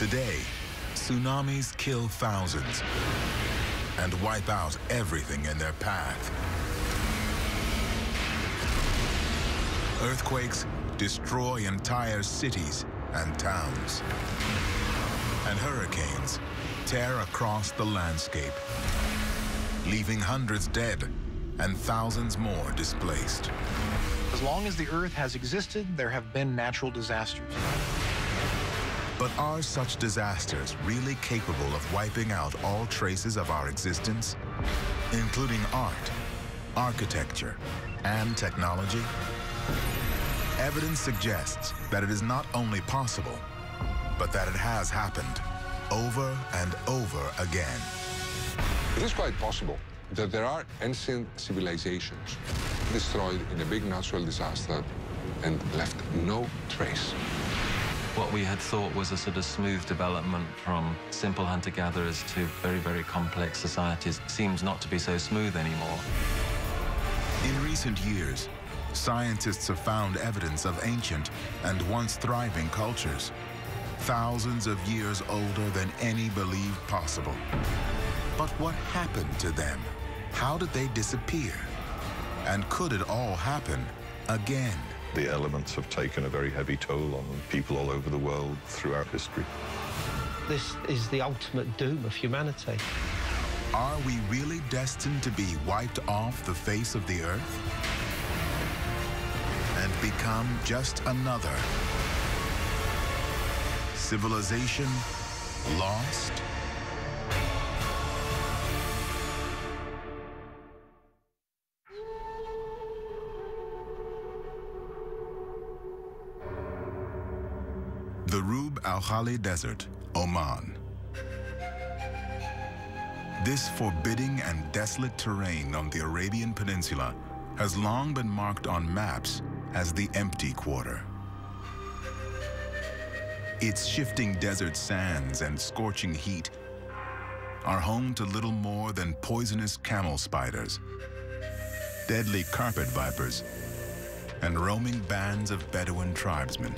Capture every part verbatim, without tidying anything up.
Today, tsunamis kill thousands and wipe out everything in their path. Earthquakes destroy entire cities and towns. And hurricanes tear across the landscape, leaving hundreds dead and thousands more displaced. As long as the Earth has existed, there have been natural disasters. But are such disasters really capable of wiping out all traces of our existence, including art, architecture, and technology? Evidence suggests that it is not only possible, but that it has happened over and over again. It is quite possible that there are ancient civilizations destroyed in a big natural disaster and left no trace. What we had thought was a sort of smooth development from simple hunter-gatherers to very, very complex societies seems not to be so smooth anymore. In recent years, scientists have found evidence of ancient and once thriving cultures, thousands of years older than any believed possible. But what happened to them? How did they disappear? And could it all happen again? The elements have taken a very heavy toll on people all over the world throughout history. This is the ultimate doom of humanity. Are we really destined to be wiped off the face of the earth? And become just another civilization lost? The Rub' al Khali Desert, Oman. This forbidding and desolate terrain on the Arabian Peninsula has long been marked on maps as the empty quarter. Its shifting desert sands and scorching heat are home to little more than poisonous camel spiders, deadly carpet vipers, and roaming bands of Bedouin tribesmen.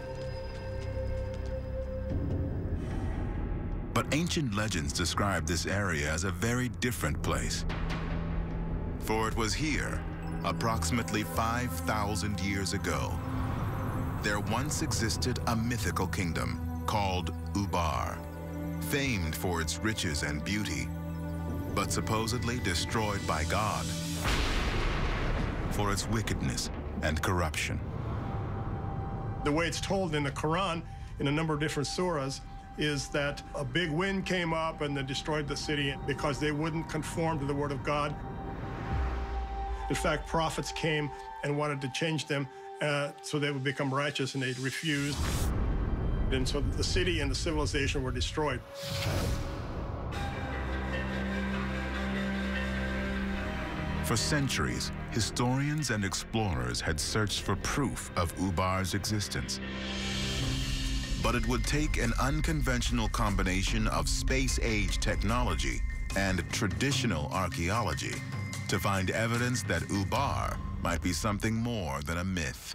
But ancient legends describe this area as a very different place, for it was here, approximately five thousand years ago, there once existed a mythical kingdom called Ubar, famed for its riches and beauty, but supposedly destroyed by God for its wickedness and corruption. The way it's told in the Quran, in a number of different surahs, is that a big wind came up and they destroyed the city because they wouldn't conform to the word of God. In fact, prophets came and wanted to change them uh, so they would become righteous, and they refused. And so the city and the civilization were destroyed. For centuries, historians and explorers had searched for proof of Ubar's existence. But it would take an unconventional combination of space-age technology and traditional archaeology to find evidence that Ubar might be something more than a myth.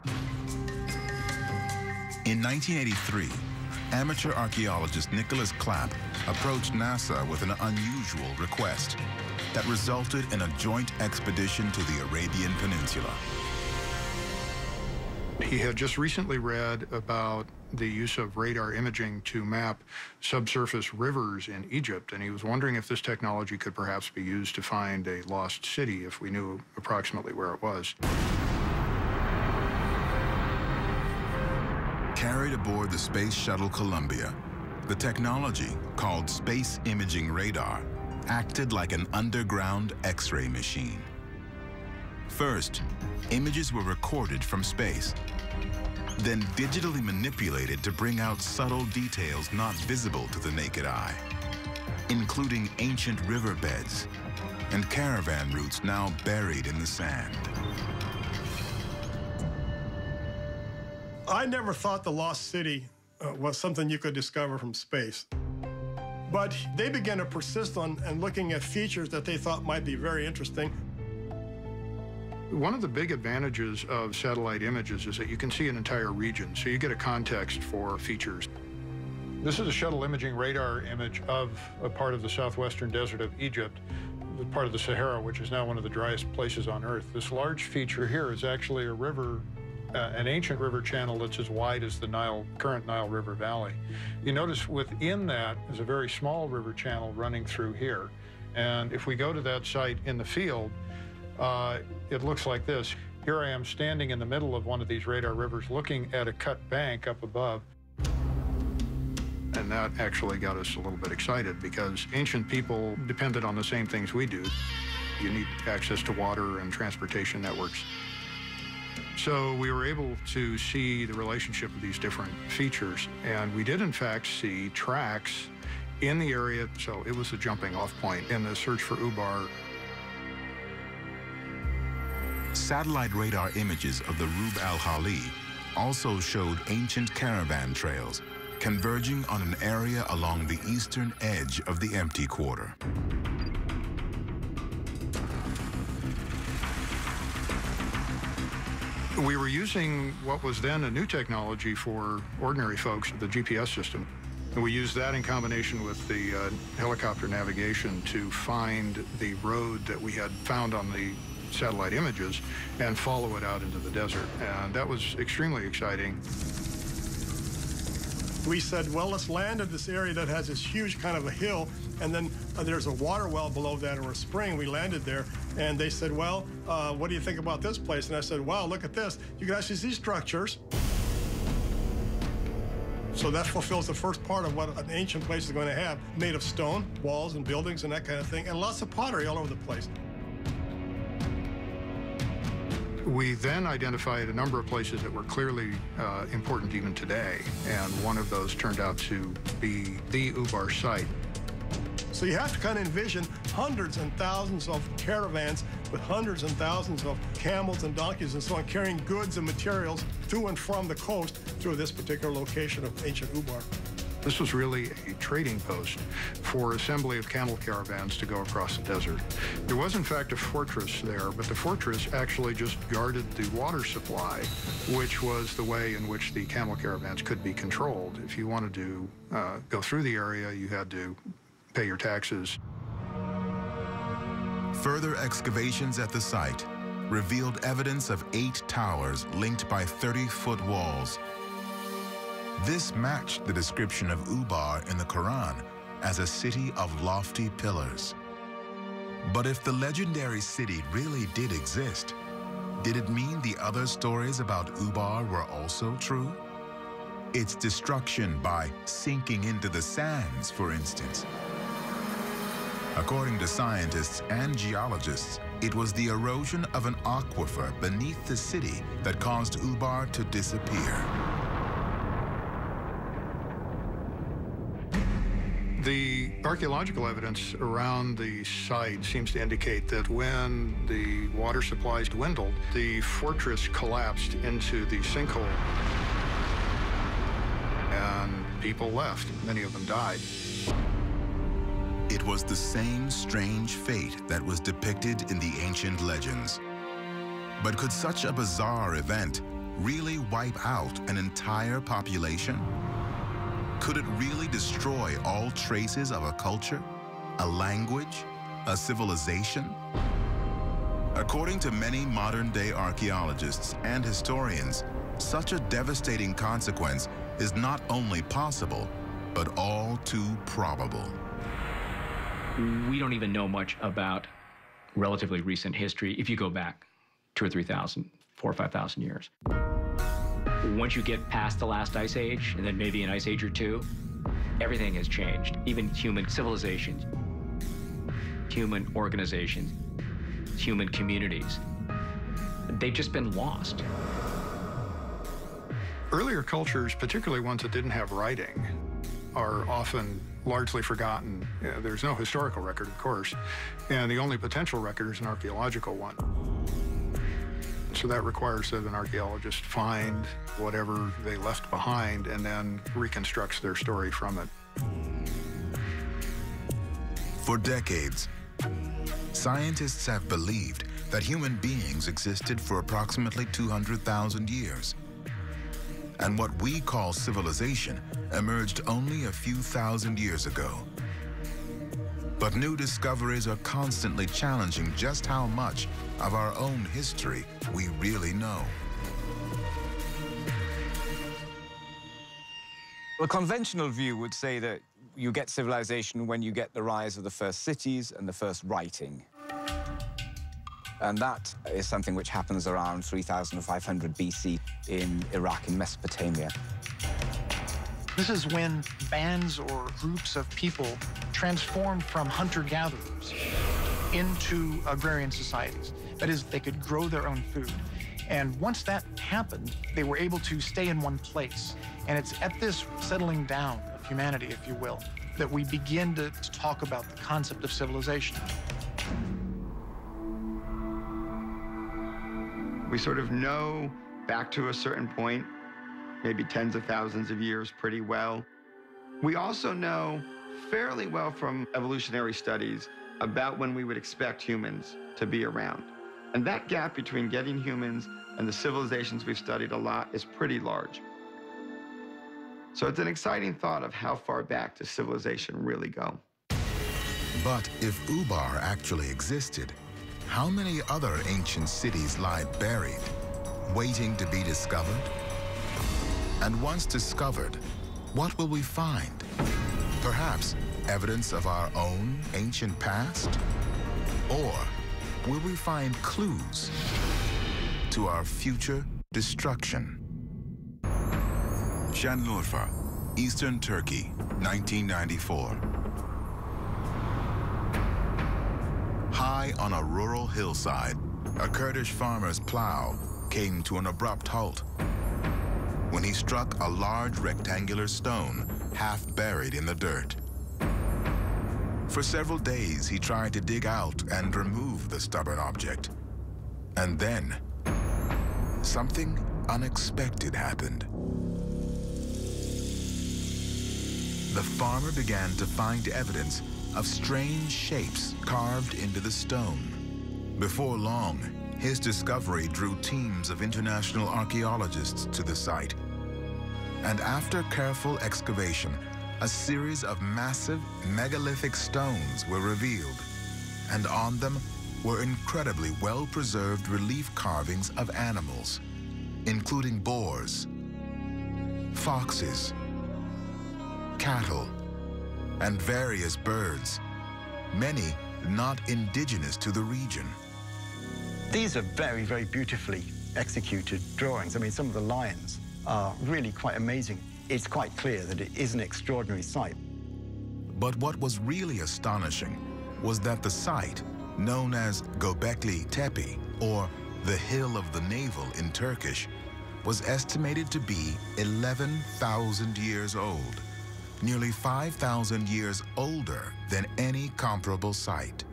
In nineteen eighty-three, amateur archaeologist Nicholas Clapp approached NASA with an unusual request that resulted in a joint expedition to the Arabian Peninsula. He had just recently read about the use of radar imaging to map subsurface rivers in Egypt, and he was wondering if this technology could perhaps be used to find a lost city if we knew approximately where it was. Carried aboard the space shuttle Columbia, the technology, called space imaging radar, acted like an underground X-ray machine. First, images were recorded from space, then digitally manipulated to bring out subtle details not visible to the naked eye, including ancient riverbeds and caravan routes now buried in the sand. I never thought the lost city uh, was something you could discover from space. But they began to persist on and looking at features that they thought might be very interesting. One of the big advantages of satellite images is that you can see an entire region, so you get a context for features. This is a shuttle imaging radar image of a part of the southwestern desert of Egypt, the part of the Sahara, which is now one of the driest places on Earth. This large feature here is actually a river, uh, an ancient river channel that's as wide as the Nile, current Nile River Valley. You notice within that is a very small river channel running through here. And if we go to that site in the field, uh, it looks like this. Here I am standing in the middle of one of these radar rivers looking at a cut bank up above. And that actually got us a little bit excited because ancient people depended on the same things we do. You need access to water and transportation networks. So we were able to see the relationship of these different features. And we did, in fact, see tracks in the area. So it was a jumping off point in the search for Ubar. Satellite radar images of the Rub' al Khali also showed ancient caravan trails converging on an area along the eastern edge of the empty quarter. We were using what was then a new technology for ordinary folks, the G P S system. And we used that in combination with the uh, helicopter navigation to find the road that we had found on the satellite images and follow it out into the desert. And that was extremely exciting. We said, well, let's land at this area that has this huge kind of a hill, and then uh, there's a water well below that or a spring. We landed there, and they said, well, uh, what do you think about this place? And I said, wow, look at this. You can actually see structures. So that fulfills the first part of what an ancient place is going to have, made of stone, walls and buildings and that kind of thing, and lots of pottery all over the place. We then identified a number of places that were clearly uh, important even today, and one of those turned out to be the Ubar site. So you have to kind of envision hundreds and thousands of caravans with hundreds and thousands of camels and donkeys and so on, carrying goods and materials to and from the coast through this particular location of ancient Ubar. This was really a trading post for assembly of camel caravans to go across the desert. There was, in fact, a fortress there, but the fortress actually just guarded the water supply, which was the way in which the camel caravans could be controlled. If you wanted to uh, go through the area, you had to pay your taxes. Further excavations at the site revealed evidence of eight towers linked by thirty-foot walls. This matched the description of Ubar in the Quran as a city of lofty pillars. But if the legendary city really did exist, did it mean the other stories about Ubar were also true? Its destruction by sinking into the sands, for instance. According to scientists and geologists, it was the erosion of an aquifer beneath the city that caused Ubar to disappear. The archaeological evidence around the site seems to indicate that when the water supplies dwindled, the fortress collapsed into the sinkhole. And people left. Many of them died. It was the same strange fate that was depicted in the ancient legends. But could such a bizarre event really wipe out an entire population? Could it really destroy all traces of a culture, a language, a civilization? According to many modern-day archaeologists and historians, such a devastating consequence is not only possible, but all too probable. We don't even know much about relatively recent history if you go back two or three thousand, four or five thousand years. Once you get past the last ice age, and then maybe an ice age or two, everything has changed. Even human civilizations, human organizations, human communities. They've just been lost. Earlier cultures, particularly ones that didn't have writing, are often largely forgotten. There's no historical record, of course, and the only potential record is an archaeological one. So that requires that an archaeologist find whatever they left behind and then reconstructs their story from it. For decades, scientists have believed that human beings existed for approximately two hundred thousand years. and what we call civilization emerged only a few thousand years ago. But new discoveries are constantly challenging just how much of our own history we really know. The conventional view would say that you get civilization when you get the rise of the first cities and the first writing. And that is something which happens around three thousand five hundred B C in Iraq, in Mesopotamia. This is when bands or groups of people transformed from hunter-gatherers into agrarian societies. That is, they could grow their own food. And once that happened, they were able to stay in one place. And it's at this settling down of humanity, if you will, that we begin to, to talk about the concept of civilization. We sort of know back to a certain point, maybe tens of thousands of years pretty well. We also know fairly well from evolutionary studies about when we would expect humans to be around. And that gap between getting humans and the civilizations we've studied a lot is pretty large. So it's an exciting thought of how far back does civilization really go. But if Ubar actually existed, how many other ancient cities lie buried, waiting to be discovered? And once discovered, what will we find? Perhaps evidence of our own ancient past? Or will we find clues to our future destruction? Şanlıurfa, Eastern Turkey, nineteen ninety-four. High on a rural hillside, a Kurdish farmer's plow came to an abrupt halt when he struck a large rectangular stone half buried in the dirt. For several days, he tried to dig out and remove the stubborn object. And then, something unexpected happened. The farmer began to find evidence of strange shapes carved into the stone. Before long, his discovery drew teams of international archaeologists to the site. And after careful excavation, a series of massive megalithic stones were revealed, and on them were incredibly well-preserved relief carvings of animals, including boars, foxes, cattle, and various birds, many not indigenous to the region. These are very, very beautifully executed drawings. I mean, some of the lions are really quite amazing. It's quite clear that it is an extraordinary site. But what was really astonishing was that the site, known as Göbekli Tepe, or the Hill of the Navel in Turkish, was estimated to be eleven thousand years old, nearly five thousand years older than any comparable site.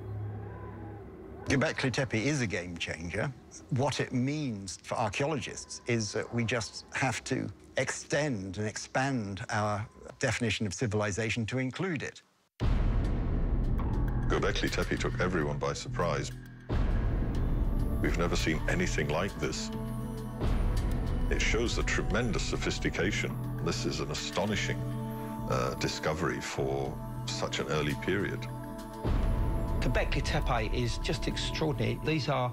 Göbekli Tepe is a game changer. What it means for archaeologists is that we just have to extend and expand our definition of civilization to include it. Göbekli Tepe took everyone by surprise. We've never seen anything like this. It shows the tremendous sophistication. This is an astonishing Uh, discovery for such an early period. Göbekli Tepe is just extraordinary. These are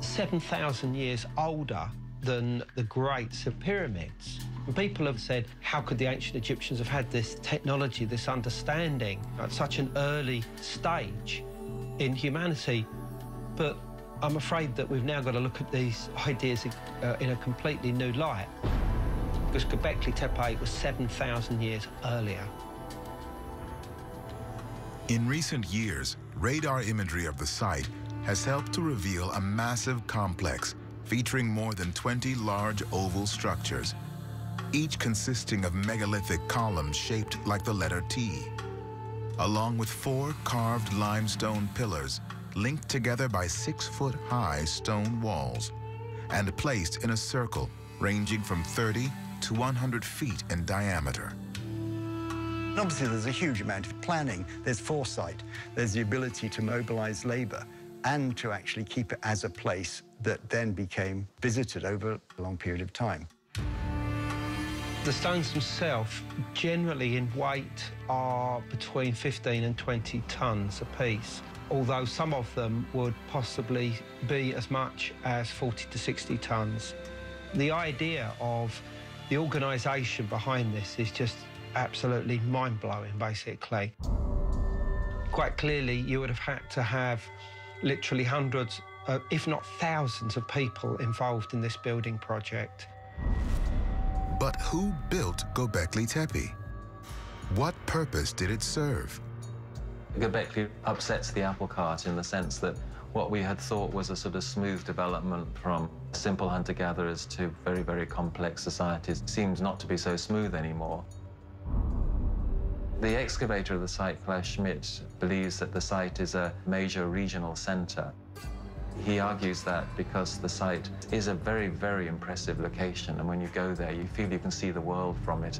seven thousand years older than the greats of pyramids. And people have said, how could the ancient Egyptians have had this technology, this understanding at such an early stage in humanity? But I'm afraid that we've now got to look at these ideas uh, in a completely new light, because Göbekli Tepe was seven thousand years earlier. In recent years, radar imagery of the site has helped to reveal a massive complex featuring more than twenty large oval structures, each consisting of megalithic columns shaped like the letter T, along with four carved limestone pillars linked together by six-foot-high stone walls and placed in a circle ranging from thirty to one hundred feet in diameter. Obviously, there's a huge amount of planning. There's foresight. There's the ability to mobilize labor and to actually keep it as a place that then became visited over a long period of time. The stones themselves, generally in weight, are between fifteen and twenty tonnes apiece, although some of them would possibly be as much as forty to sixty tonnes. The idea of the organisation behind this is just absolutely mind-blowing, basically. Quite clearly, you would have had to have literally hundreds, uh, if not thousands, of people involved in this building project. But who built Göbekli Tepe? What purpose did it serve? Göbekli upsets the apple cart in the sense that what we had thought was a sort of smooth development from simple hunter-gatherers to very, very complex societies seems not to be so smooth anymore. The excavator of the site, Klaus Schmidt, believes that the site is a major regional centre. He argues that because the site is a very, very impressive location, and when you go there, you feel you can see the world from it.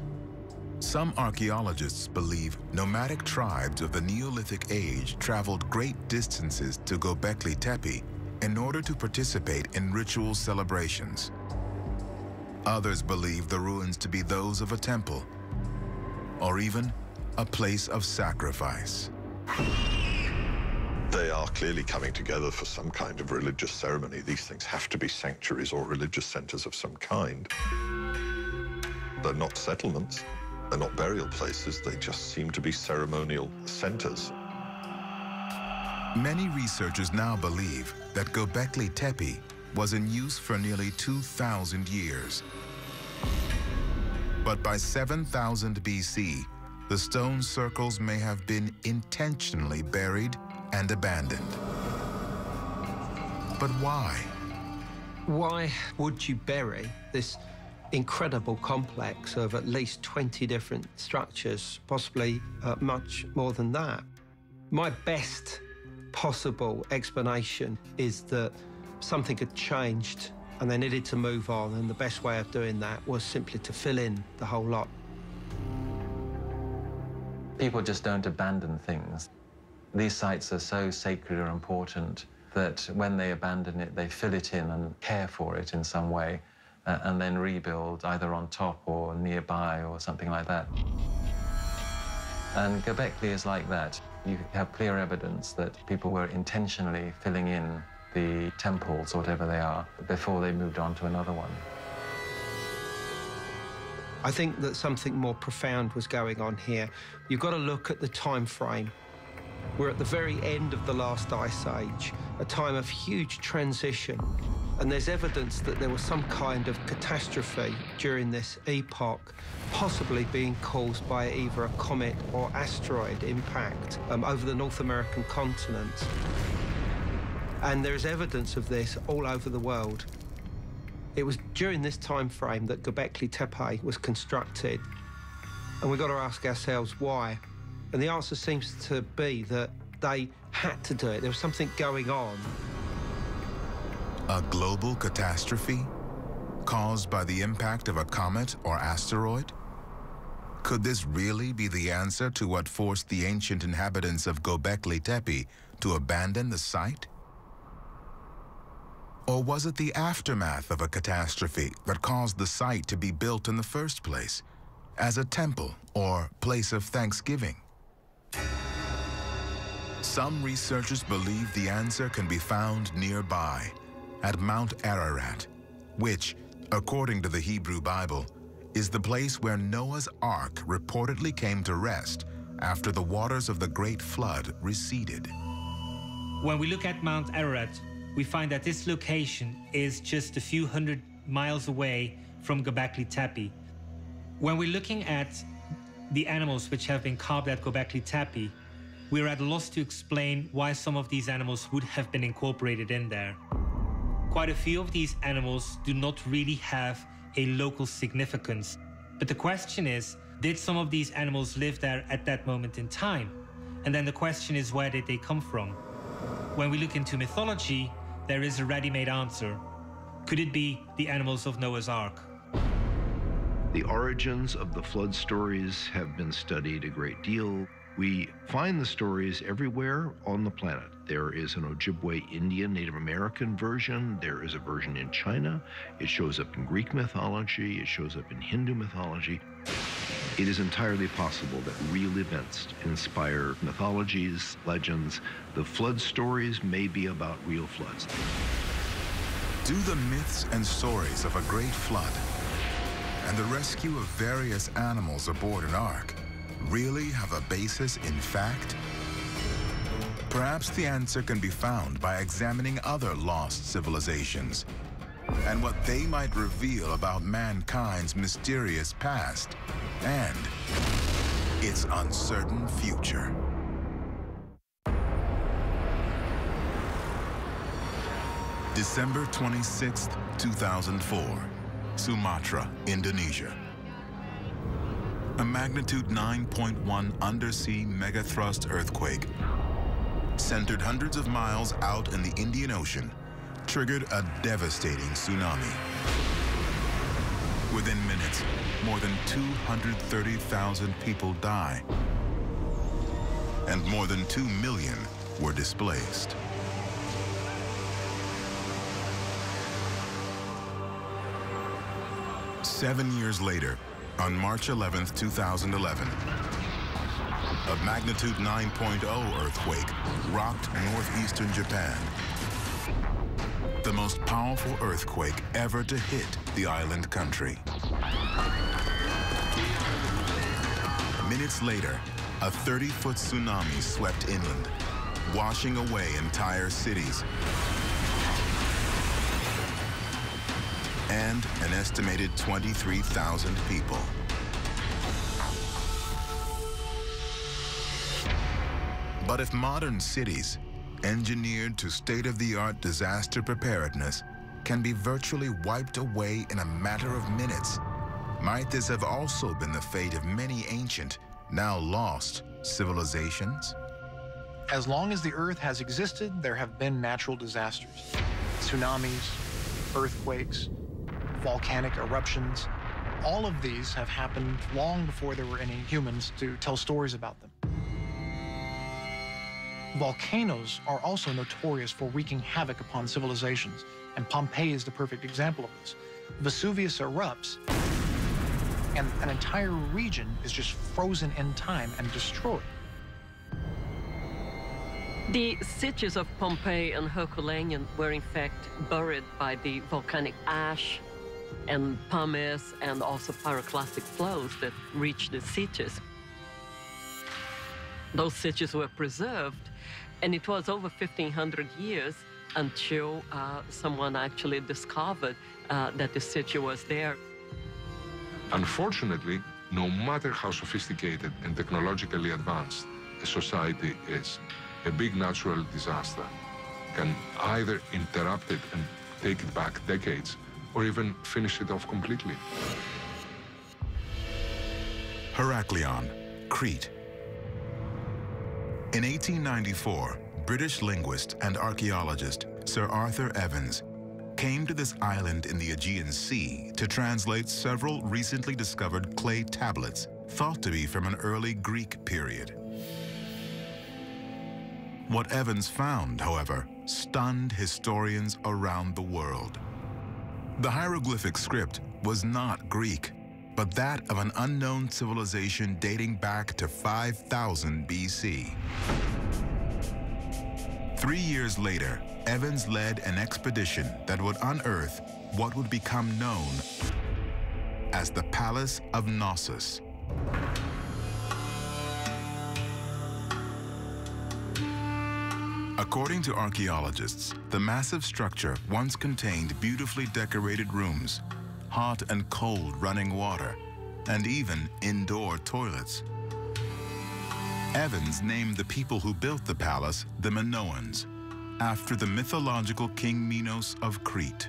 Some archaeologists believe nomadic tribes of the Neolithic age traveled great distances to Göbekli Tepe in order to participate in ritual celebrations. Others believe the ruins to be those of a temple, or even a place of sacrifice. They are clearly coming together for some kind of religious ceremony. These things have to be sanctuaries or religious centers of some kind. They're not settlements, they're not burial places, they just seem to be ceremonial centers. Many researchers now believe that Göbekli Tepe was in use for nearly two thousand years. But by seven thousand B C, the stone circles may have been intentionally buried and abandoned. But why? Why would you bury this incredible complex of at least twenty different structures, possibly uh, much more than that? My best possible explanation is that something had changed and they needed to move on, and the best way of doing that was simply to fill in the whole lot. People just don't abandon things. These sites are so sacred or important that when they abandon it, they fill it in and care for it in some way, uh, and then rebuild either on top or nearby or something like that. And Göbekli is like that. You have clear evidence that people were intentionally filling in the temples, whatever they are, before they moved on to another one. I think that something more profound was going on here. You've got to look at the time frame. We're at the very end of the last ice age, a time of huge transition, and there's evidence that there was some kind of catastrophe during this epoch, possibly being caused by either a comet or asteroid impact um, over the North American continent. And there's evidence of this all over the world. It was during this time frame that Göbekli Tepe was constructed, and we've got to ask ourselves why. And the answer seems to be that they had to do it. There was something going on. A global catastrophe caused by the impact of a comet or asteroid? Could this really be the answer to what forced the ancient inhabitants of Göbekli Tepe to abandon the site? Or was it the aftermath of a catastrophe that caused the site to be built in the first place, as a temple or place of thanksgiving? Some researchers believe the answer can be found nearby, at Mount Ararat, which, according to the Hebrew Bible, is the place where Noah's Ark reportedly came to rest after the waters of the Great Flood receded. When we look at Mount Ararat, we find that this location is just a few hundred miles away from Göbekli Tepe. When we're looking at the animals which have been carved at Göbekli Tepe, we're at a loss to explain why some of these animals would have been incorporated in there. Quite a few of these animals do not really have a local significance. But the question is, did some of these animals live there at that moment in time? And then the question is, where did they come from? When we look into mythology, there is a ready-made answer. Could it be the animals of Noah's Ark? The origins of the flood stories have been studied a great deal. We find the stories everywhere on the planet. There is an Ojibwe Indian Native American version. There is a version in China. It shows up in Greek mythology. It shows up in Hindu mythology. It is entirely possible that real events inspire mythologies, legends. The flood stories may be about real floods. Do the myths and stories of a great flood and the rescue of various animals aboard an ark really have a basis in fact? Perhaps the answer can be found by examining other lost civilizations and what they might reveal about mankind's mysterious past and its uncertain future. December twenty-sixth, two thousand four, Sumatra, Indonesia. A magnitude nine point one undersea megathrust earthquake centered hundreds of miles out in the Indian Ocean triggered a devastating tsunami. Within minutes, more than two hundred thirty thousand people die, and more than two million were displaced. Seven years later, on March eleventh, two thousand eleven, a magnitude nine point oh earthquake rocked northeastern Japan. The most powerful earthquake ever to hit the island country. Minutes later, a thirty-foot tsunami swept inland, washing away entire cities and an estimated twenty-three thousand people. But if modern cities, engineered to state-of-the-art disaster preparedness, can be virtually wiped away in a matter of minutes, might this have also been the fate of many ancient, now lost, civilizations? As long as the Earth has existed, there have been natural disasters. Tsunamis, earthquakes, volcanic eruptions. All of these have happened long before there were any humans to tell stories about them. Volcanoes are also notorious for wreaking havoc upon civilizations, and Pompeii is the perfect example of this. Vesuvius erupts, and an entire region is just frozen in time and destroyed. The cities of Pompeii and Herculaneum were in fact buried by the volcanic ash and pumice and also pyroclastic flows that reached the cities. Those cities were preserved, and it was over fifteen hundred years until uh, someone actually discovered uh, that the city was there. Unfortunately, no matter how sophisticated and technologically advanced a society is, a big natural disaster can either interrupt it and take it back decades or even finish it off completely. Heraklion, Crete. In eighteen ninety-four, British linguist and archaeologist Sir Arthur Evans came to this island in the Aegean Sea to translate several recently discovered clay tablets thought to be from an early Greek period. What Evans found, however, stunned historians around the world. The hieroglyphic script was not Greek, but that of an unknown civilization dating back to five thousand B C. Three years later, Evans led an expedition that would unearth what would become known as the Palace of Knossos. According to archaeologists, the massive structure once contained beautifully decorated rooms, hot and cold running water, and even indoor toilets. Evans named the people who built the palace the Minoans, after the mythological king Minos of Crete.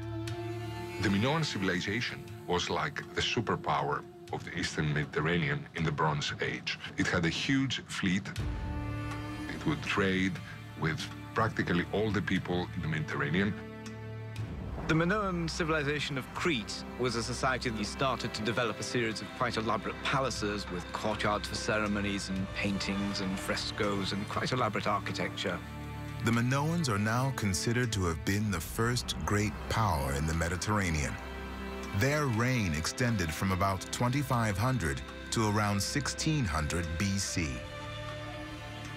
The Minoan civilization was like the superpower of the Eastern Mediterranean in the Bronze Age. It had a huge fleet. It would trade with practically all the people in the Mediterranean. The Minoan civilization of Crete was a society that started to develop a series of quite elaborate palaces with courtyards for ceremonies and paintings and frescoes and quite elaborate architecture. The Minoans are now considered to have been the first great power in the Mediterranean. Their reign extended from about twenty-five hundred to around sixteen hundred B C.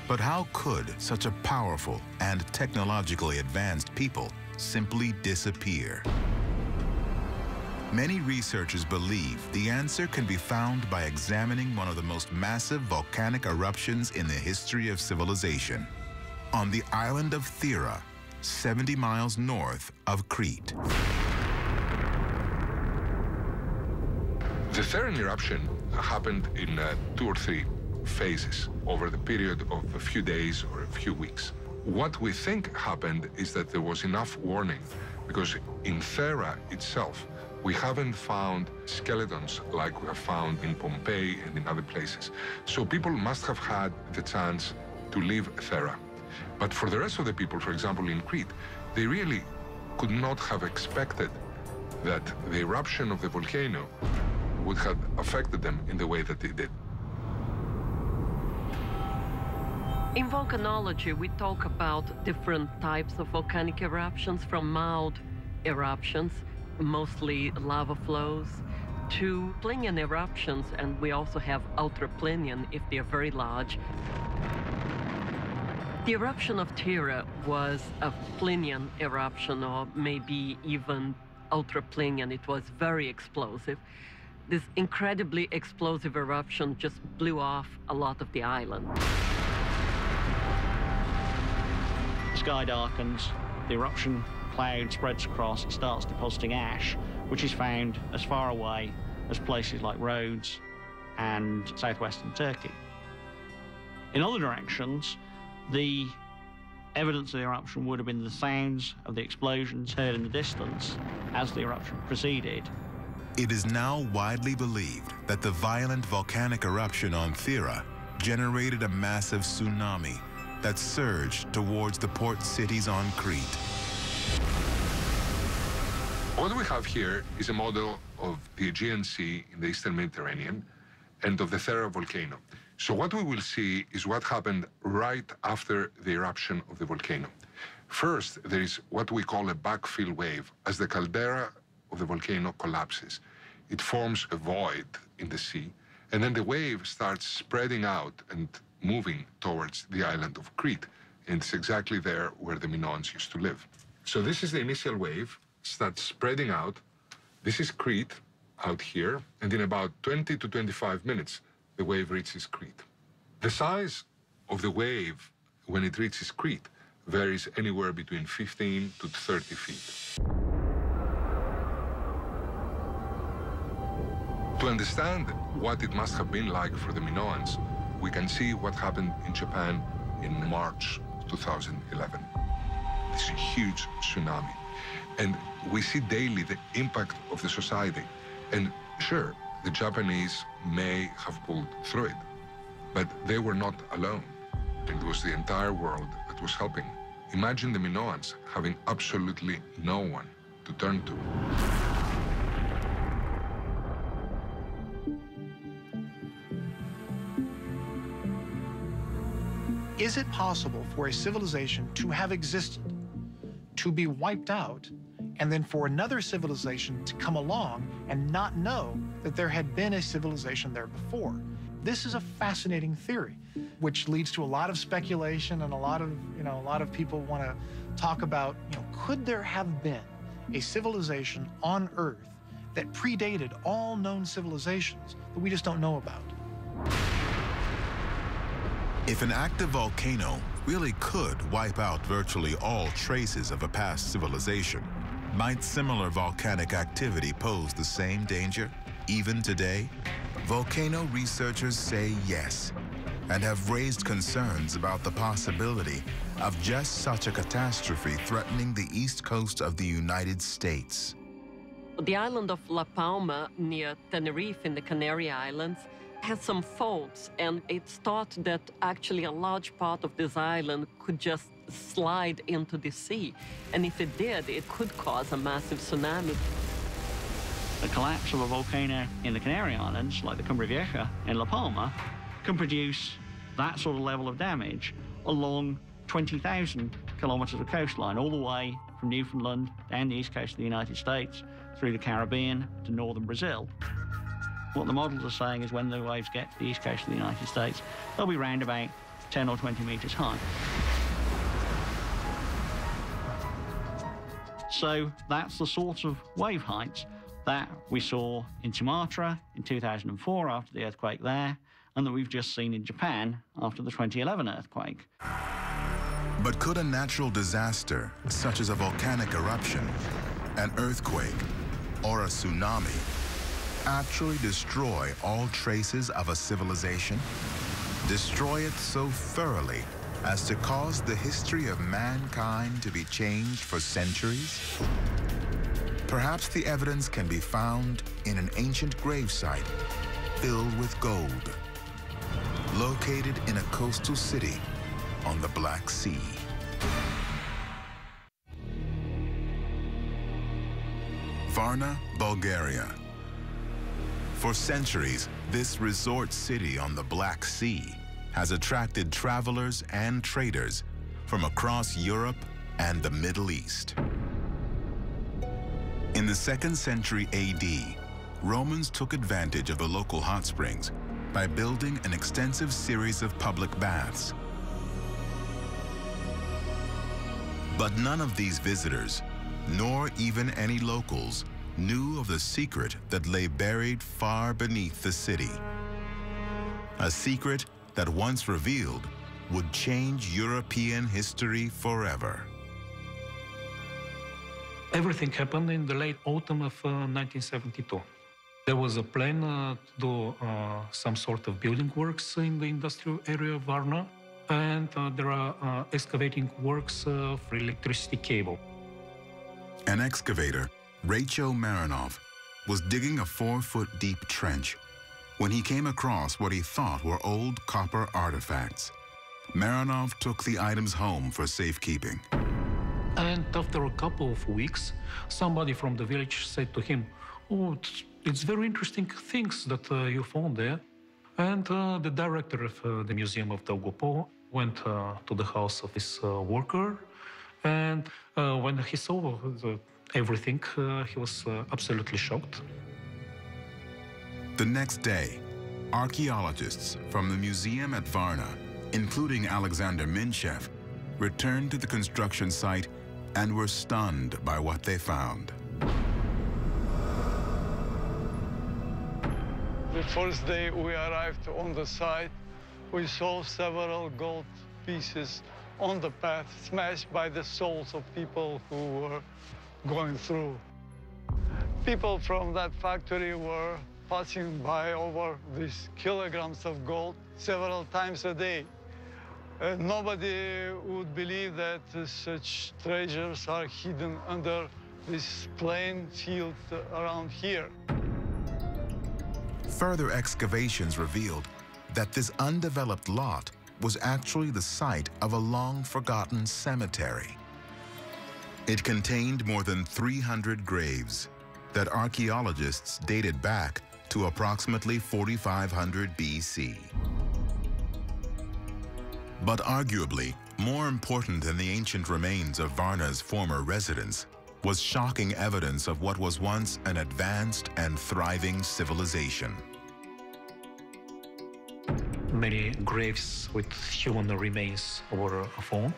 But how could such a powerful and technologically advanced people simply disappear? Many researchers believe the answer can be found by examining one of the most massive volcanic eruptions in the history of civilization, on the island of Thera, seventy miles north of Crete. The Theran eruption happened in uh, two or three phases over the period of a few days or a few weeks. What we think happened is that there was enough warning, because in Thera itself, we haven't found skeletons like we have found in Pompeii and in other places. So people must have had the chance to leave Thera. But for the rest of the people, for example, in Crete, they really could not have expected that the eruption of the volcano would have affected them in the way that it did. In volcanology, we talk about different types of volcanic eruptions, from mild eruptions, mostly lava flows, to Plinian eruptions, and we also have ultra-Plinian if they are very large. The eruption of Thera was a Plinian eruption, or maybe even ultra-Plinian. It was very explosive. This incredibly explosive eruption just blew off a lot of the island. Sky darkens, the eruption cloud spreads across, it starts depositing ash, which is found as far away as places like Rhodes and southwestern Turkey. In other directions, the evidence of the eruption would have been the sounds of the explosions heard in the distance as the eruption proceeded. It is now widely believed that the violent volcanic eruption on Thera generated a massive tsunami that surged towards the port cities on Crete. What we have here is a model of the Aegean Sea in the eastern Mediterranean and of the Thera volcano. So what we will see is what happened right after the eruption of the volcano. First, there is what we call a backfill wave. As the caldera of the volcano collapses, it forms a void in the sea, and then the wave starts spreading out and moving towards the island of Crete, and it's exactly there where the Minoans used to live. So this is the initial wave, starts spreading out. This is Crete out here, and in about twenty to twenty-five minutes, the wave reaches Crete. The size of the wave when it reaches Crete varies anywhere between fifteen to thirty feet. To understand what it must have been like for the Minoans, we can see what happened in Japan in March two thousand eleven. This huge tsunami. And we see daily the impact of the society. And sure, the Japanese may have pulled through it, but they were not alone. It was the entire world that was helping. Imagine the Minoans having absolutely no one to turn to. Is it possible for a civilization to have existed, to be wiped out, and then for another civilization to come along and not know that there had been a civilization there before? This is a fascinating theory, which leads to a lot of speculation, and a lot of, you know, a lot of people want to talk about, you know, could there have been a civilization on Earth that predated all known civilizations that we just don't know about? If an active volcano really could wipe out virtually all traces of a past civilization, might similar volcanic activity pose the same danger, even today? Volcano researchers say yes, and have raised concerns about the possibility of just such a catastrophe threatening the east coast of the United States. The island of La Palma, near Tenerife in the Canary Islands, has some faults, and it's thought that actually a large part of this island could just slide into the sea. And if it did, it could cause a massive tsunami. The collapse of a volcano in the Canary Islands, like the Cumbre Vieja in La Palma, can produce that sort of level of damage along twenty thousand kilometers of coastline, all the way from Newfoundland down the east coast of the United States, through the Caribbean to northern Brazil. What the models are saying is when the waves get to the east coast of the United States, they'll be round about ten or twenty meters high. So that's the sort of wave heights that we saw in Sumatra in two thousand four after the earthquake there, and that we've just seen in Japan after the twenty eleven earthquake. But could a natural disaster, such as a volcanic eruption, an earthquake, or a tsunami, actually destroy all traces of a civilization? Destroy it so thoroughly as to cause the history of mankind to be changed for centuries? Perhaps the evidence can be found in an ancient gravesite filled with gold, located in a coastal city on the Black Sea. Varna, Bulgaria. For centuries, this resort city on the Black Sea has attracted travelers and traders from across Europe and the Middle East. In the second century A D, Romans took advantage of the local hot springs by building an extensive series of public baths. But none of these visitors, nor even any locals, knew of the secret that lay buried far beneath the city. A secret that once revealed would change European history forever. Everything happened in the late autumn of uh, nineteen seventy-two. There was a plan uh, to do uh, some sort of building works in the industrial area of Varna, and uh, there are uh, excavating works uh, for electricity cable. An excavator, Rachel Marinov, was digging a four-foot deep trench when he came across what he thought were old copper artifacts. Marinov took the items home for safekeeping. And after a couple of weeks, somebody from the village said to him, "Oh, it's very interesting things that uh, you found there." And uh, the director of uh, the Museum of Daugopol went uh, to the house of his uh, worker, and uh, when he saw the, everything, uh, he was uh, absolutely shocked. The next day, archaeologists from the museum at Varna, including Alexander Minchev, returned to the construction site and were stunned by what they found. The first day we arrived on the site, we saw several gold pieces on the path, smashed by the souls of people who were going through. People from that factory were passing by over these kilograms of gold several times a day. Uh, nobody would believe that uh, such treasures are hidden under this plain field uh, around here. Further excavations revealed that this undeveloped lot was actually the site of a long-forgotten cemetery. It contained more than three hundred graves that archaeologists dated back to approximately forty-five hundred B C. But arguably, more important than the ancient remains of Varna's former residents was shocking evidence of what was once an advanced and thriving civilization. Many graves with human remains were found,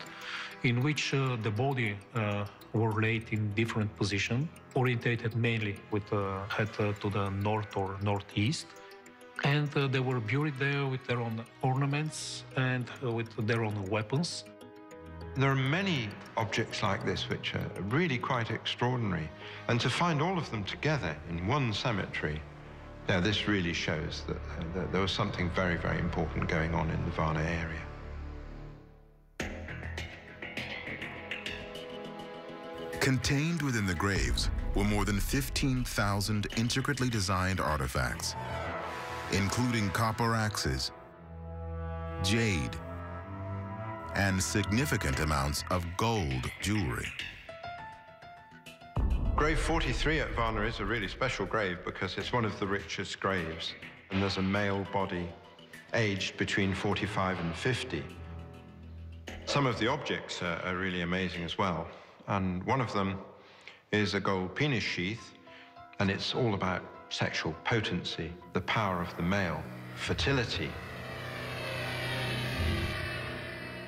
in which uh, the body uh, were laid in different position, orientated mainly with uh, head uh, to the north or northeast, and uh, they were buried there with their own ornaments and uh, with their own weapons. There are many objects like this which are really quite extraordinary, and to find all of them together in one cemetery, now this really shows that, uh, that there was something very, very important going on in the Varna area. Contained within the graves were more than fifteen thousand intricately designed artifacts. including copper axes, jade, and significant amounts of gold jewelry. Grave forty-three at Varna is a really special grave because it's one of the richest graves, and there's a male body aged between forty-five and fifty. Some of the objects are, are really amazing as well, and one of them is a gold penis sheath, and it's all about sexual potency, the power of the male, fertility.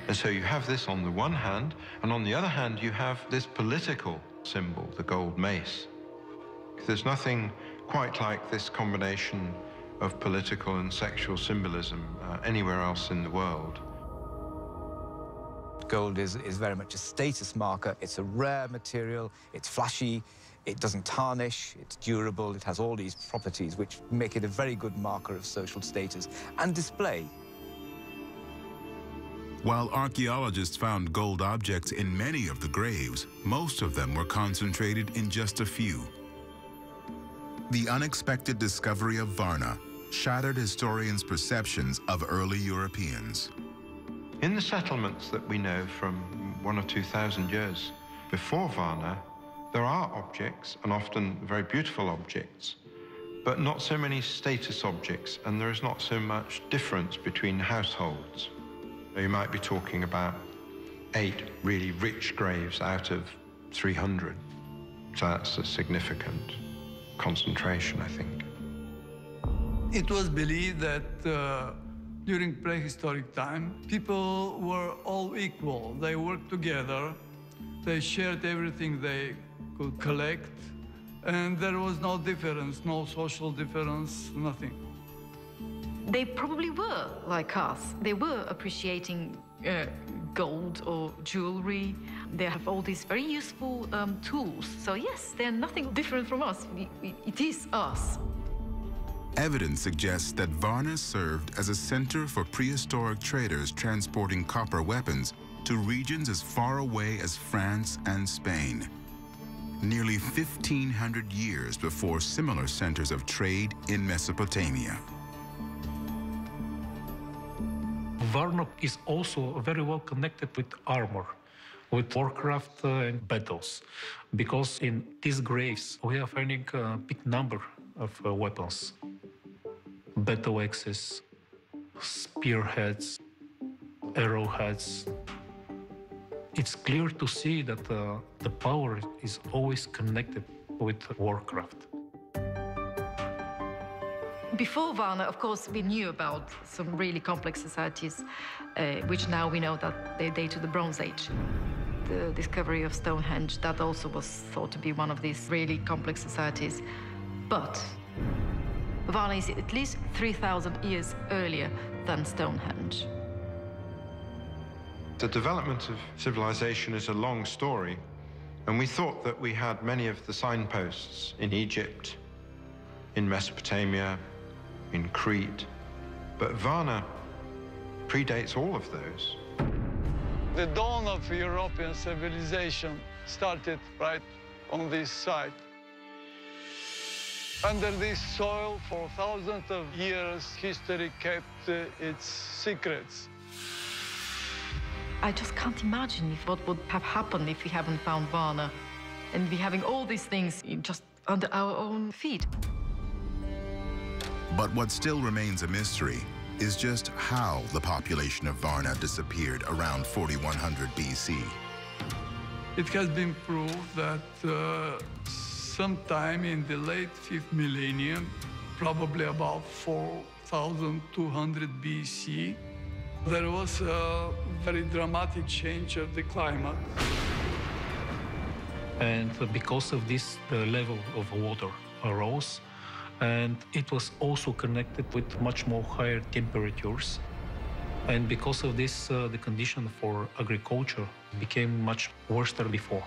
And so you have this on the one hand, and on the other hand you have this political symbol, the gold mace. There's nothing quite like this combination of political and sexual symbolism uh, anywhere else in the world. Gold is, is very much a status marker. It's a rare material, it's flashy, it doesn't tarnish, it's durable, it has all these properties which make it a very good marker of social status and display. While archaeologists found gold objects in many of the graves, most of them were concentrated in just a few. The unexpected discovery of Varna shattered historians' perceptions of early Europeans. In the settlements that we know from one or two thousand years before Varna, there are objects, and often very beautiful objects, but not so many status objects, and there is not so much difference between households. You might be talking about eight really rich graves out of three hundred. So that's a significant concentration, I think. It was believed that uh, during prehistoric time, people were all equal. They worked together, they shared everything they could collect, and there was no difference, no social difference, nothing. They probably were like us. They were appreciating uh, gold or jewelry. They have all these very useful um, tools. So yes, they're nothing different from us. It is us. Evidence suggests that Varna served as a center for prehistoric traders transporting copper weapons to regions as far away as France and Spain, nearly fifteen hundred years before similar centers of trade in Mesopotamia. Varna is also very well connected with armor, with warcraft uh, and battles, because in these graves we are finding a big number of uh, weapons. Battle axes, spearheads, arrowheads. It's clear to see that uh, the power is always connected with warcraft. Before Varna, of course, we knew about some really complex societies, uh, which now we know that they date to the Bronze Age. The discovery of Stonehenge, that also was thought to be one of these really complex societies. But Varna is at least three thousand years earlier than Stonehenge. The development of civilization is a long story, and we thought that we had many of the signposts in Egypt, in Mesopotamia, in Crete, but Varna predates all of those. The dawn of European civilization started right on this site. Under this soil, for thousands of years, history kept uh, its secrets. I just can't imagine what would have happened if we haven't found Varna, and we having all these things just under our own feet. But what still remains a mystery is just how the population of Varna disappeared around forty-one hundred B C. It has been proved that uh, sometime in the late fifth millennium, probably about four thousand two hundred B C, there was a very dramatic change of the climate. And because of this, the level of water arose, and it was also connected with much more higher temperatures. And because of this, uh, the condition for agriculture became much worse than before.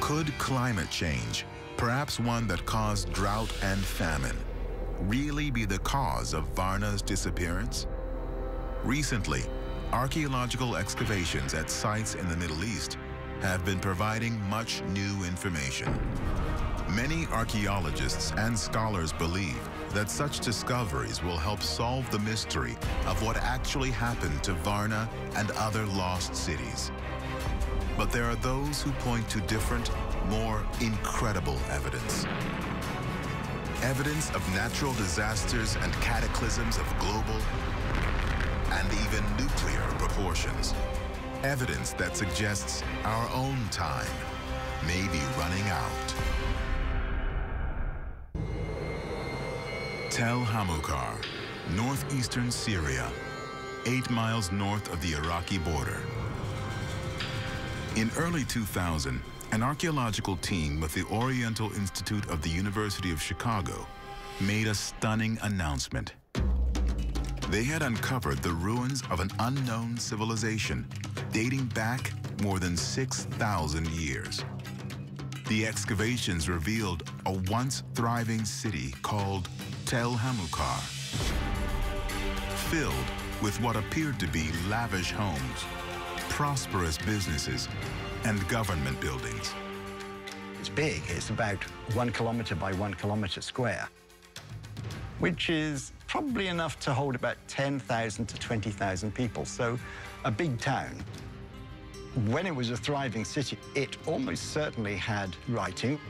Could climate change, perhaps one that caused drought and famine, really be the cause of Varna's disappearance? Recently, archaeological excavations at sites in the Middle East have been providing much new information. Many archaeologists and scholars believe that such discoveries will help solve the mystery of what actually happened to Varna and other lost cities. But there are those who point to different, more incredible evidence. Evidence of natural disasters and cataclysms of global and even nuclear proportions. Evidence that suggests our own time may be running out. Tell Hamoukar, northeastern Syria, eight miles north of the Iraqi border. In early two thousand, an archaeological team with the Oriental Institute of the University of Chicago made a stunning announcement. They had uncovered the ruins of an unknown civilization dating back more than six thousand years. The excavations revealed a once thriving city called Tell Hamoukar, filled with what appeared to be lavish homes, prosperous businesses, and government buildings. It's big. It's about one kilometer by one kilometer square, which is probably enough to hold about ten thousand to twenty thousand people, so a big town. When it was a thriving city, it almost certainly had writing.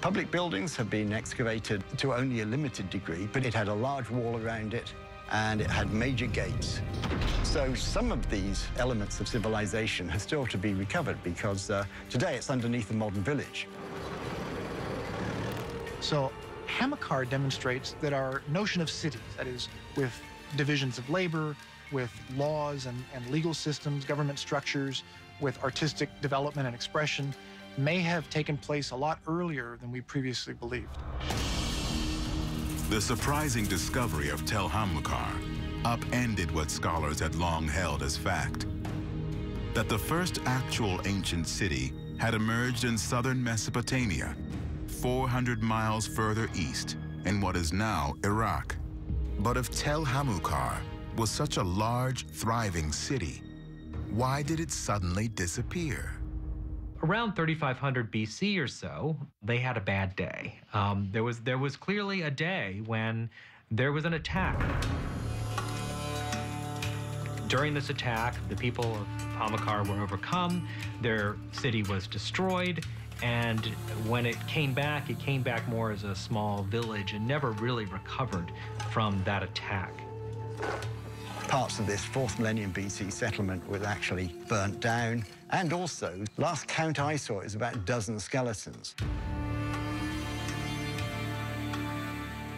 Public buildings have been excavated to only a limited degree, but it had a large wall around it, and it had major gates. So some of these elements of civilization are still to be recovered, because uh, today it's underneath a modern village. So Hamoukar demonstrates that our notion of cities, that is, with divisions of labor, with laws and, and legal systems, government structures, with artistic development and expression, may have taken place a lot earlier than we previously believed. The surprising discovery of Tell Hamoukar upended what scholars had long held as fact, that the first actual ancient city had emerged in southern Mesopotamia, four hundred miles further east in what is now Iraq. But if Tell Hamoukar was such a large, thriving city, why did it suddenly disappear? Around thirty-five hundred B C or so, they had a bad day. Um, there was, there was clearly a day when there was an attack. During this attack, the people of Hamoukar were overcome, their city was destroyed, and when it came back, it came back more as a small village and never really recovered from that attack. Parts of this fourth millennium B C settlement was actually burnt down, and also, last count I saw is about a dozen skeletons.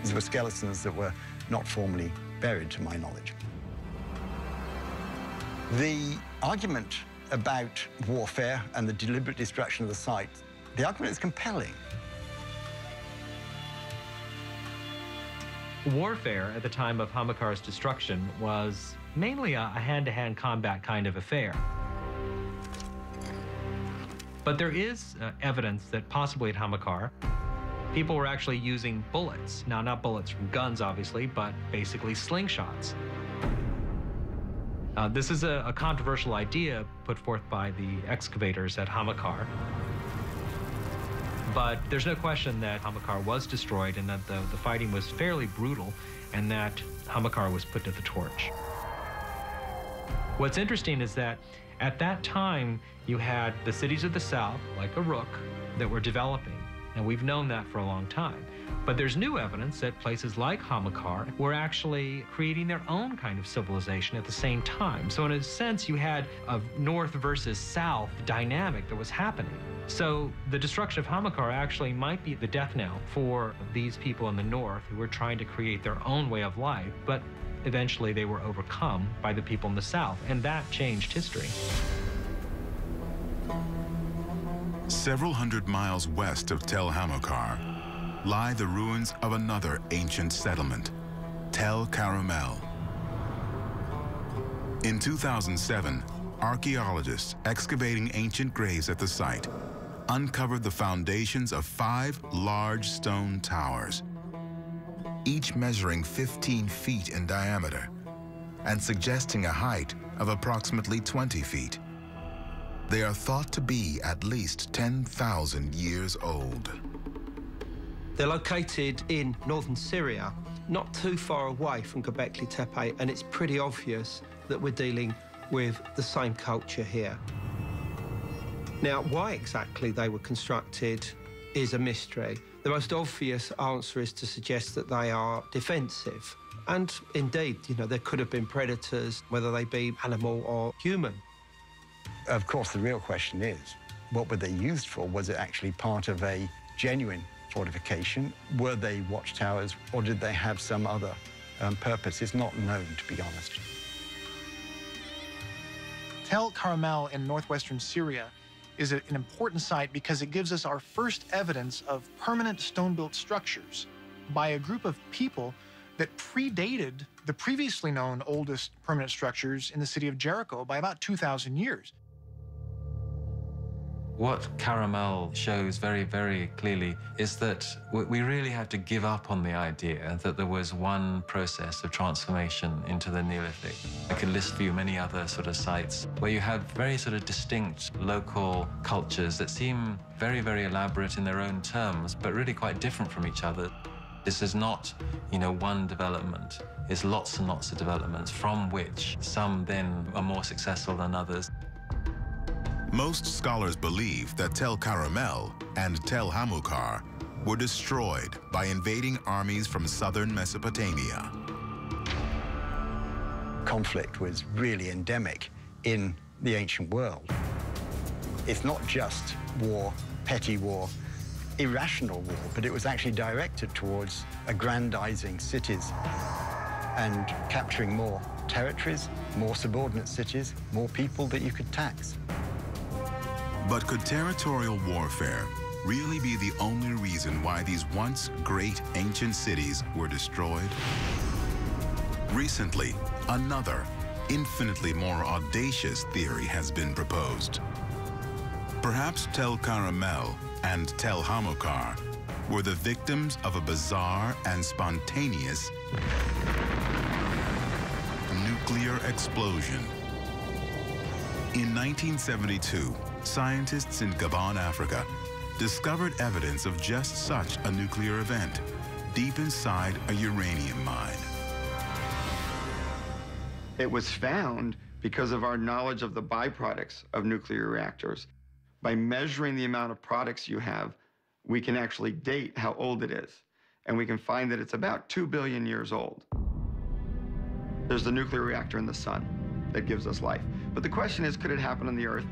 These were skeletons that were not formally buried, to my knowledge. The argument about warfare and the deliberate destruction of the site, the argument is compelling. Warfare at the time of Hamoukar's destruction was mainly a hand-to-hand combat kind of affair. But there is uh, evidence that possibly at Hamoukar, people were actually using bullets. Now, not bullets from guns, obviously, but basically slingshots. Uh, this is a, a controversial idea put forth by the excavators at Hamoukar. But there's no question that Hamoukar was destroyed and that the, the fighting was fairly brutal and that Hamoukar was put to the torch. What's interesting is that at that time, you had the cities of the south, like Uruk, that were developing. And we've known that for a long time. But there's new evidence that places like Hamoukar were actually creating their own kind of civilization at the same time. So in a sense, you had a north versus south dynamic that was happening. So the destruction of Hamoukar actually might be the death knell for these people in the north who were trying to create their own way of life, but eventually they were overcome by the people in the south, and that changed history. Several hundred miles west of Tell Hamoukar lie the ruins of another ancient settlement, Tell Qaramel. In two thousand seven, archaeologists excavating ancient graves at the site uncovered the foundations of five large stone towers, each measuring fifteen feet in diameter and suggesting a height of approximately twenty feet. They are thought to be at least ten thousand years old. They're located in northern Syria, not too far away from Göbekli Tepe, and it's pretty obvious that we're dealing with the same culture here. Now, why exactly they were constructed is a mystery. The most obvious answer is to suggest that they are defensive. And indeed, you know, there could have been predators, whether they be animal or human. Of course, the real question is, what were they used for? Was it actually part of a genuine fortification? Were they watchtowers, or did they have some other um, purpose? It's not known, to be honest. Tell Qaramel in northwestern Syria is an important site because it gives us our first evidence of permanent stone-built structures by a group of people that predated the previously known oldest permanent structures in the city of Jericho by about two thousand years. What Qaramel shows very, very clearly is that we really have to give up on the idea that there was one process of transformation into the Neolithic. I could list for you many other sort of sites where you have very sort of distinct local cultures that seem very, very elaborate in their own terms, but really quite different from each other. This is not, you know, one development. It's lots and lots of developments from which some then are more successful than others. Most scholars believe that Tell Qaramel and Tell Hamoukar were destroyed by invading armies from southern Mesopotamia. Conflict was really endemic in the ancient world. It's not just war, petty war, irrational war, but it was actually directed towards aggrandizing cities and capturing more territories, more subordinate cities, more people that you could tax. But could territorial warfare really be the only reason why these once great ancient cities were destroyed? Recently, another, infinitely more audacious theory has been proposed. Perhaps Tell Qaramel and Tell Hamoukar were the victims of a bizarre and spontaneous nuclear explosion. In nineteen seventy-two, scientists in Gabon, Africa, discovered evidence of just such a nuclear event deep inside a uranium mine. It was found because of our knowledge of the byproducts of nuclear reactors. By measuring the amount of products you have, we can actually date how old it is, and we can find that it's about two billion years old. There's the nuclear reactor in the sun that gives us life. But the question is, could it happen on the Earth?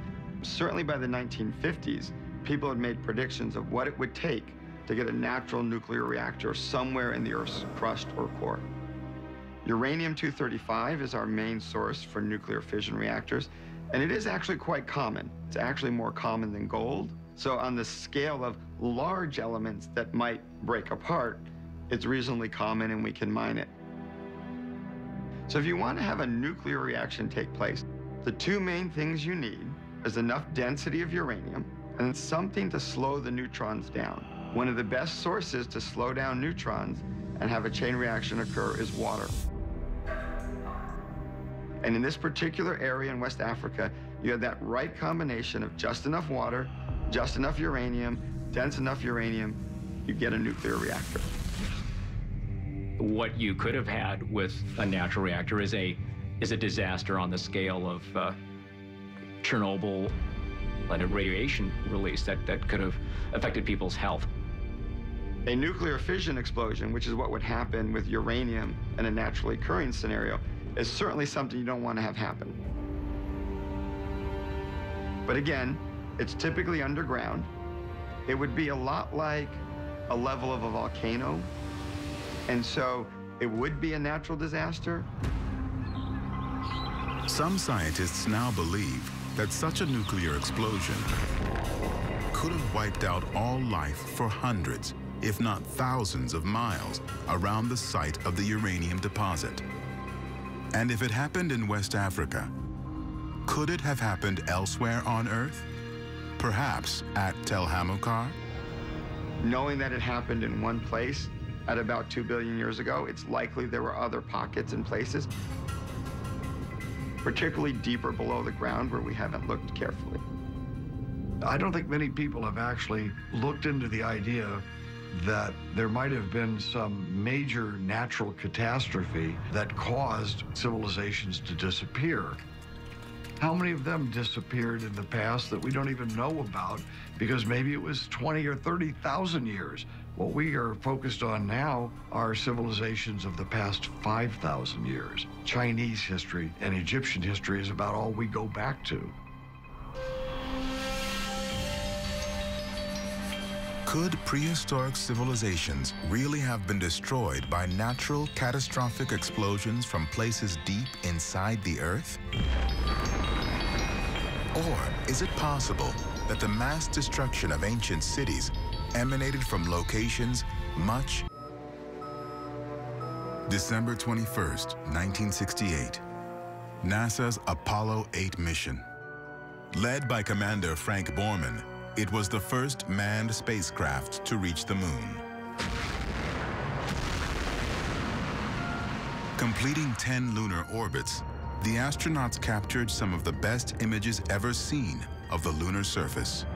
Certainly by the nineteen fifties, people had made predictions of what it would take to get a natural nuclear reactor somewhere in the Earth's crust or core. Uranium two thirty-five is our main source for nuclear fission reactors, and it is actually quite common. It's actually more common than gold. So on the scale of large elements that might break apart, it's reasonably common and we can mine it. So if you want to have a nuclear reaction take place, the two main things you need is enough density of uranium and something to slow the neutrons down. One of the best sources to slow down neutrons and have a chain reaction occur is water. And in this particular area in West Africa, you had that right combination of just enough water, just enough uranium, dense enough uranium, you get a nuclear reactor. What you could have had with a natural reactor is a, is a disaster on the scale of uh, Chernobyl and a radiation release that, that could have affected people's health. A nuclear fission explosion, which is what would happen with uranium in a naturally occurring scenario, is certainly something you don't want to have happen. But again, it's typically underground. It would be a lot like a level of a volcano, and so it would be a natural disaster. Some scientists now believe that such a nuclear explosion could have wiped out all life for hundreds, if not thousands of miles around the site of the uranium deposit. And if it happened in West Africa, could it have happened elsewhere on Earth? Perhaps at Tell Hamoukar? Knowing that it happened in one place at about two billion years ago, it's likely there were other pockets and places, particularly deeper below the ground where we haven't looked carefully. I don't think many people have actually looked into the idea that there might have been some major natural catastrophe that caused civilizations to disappear. How many of them disappeared in the past that we don't even know about because maybe it was twenty or thirty thousand years? What we are focused on now are civilizations of the past five thousand years. Chinese history and Egyptian history is about all we go back to. Could prehistoric civilizations really have been destroyed by natural catastrophic explosions from places deep inside the Earth? Or is it possible that the mass destruction of ancient cities emanated from locations much... December twenty-first, nineteen sixty-eight, NASA's Apollo eight mission. Led by Commander Frank Borman, it was the first manned spacecraft to reach the moon. Completing ten lunar orbits, the astronauts captured some of the best images ever seen of the lunar surface.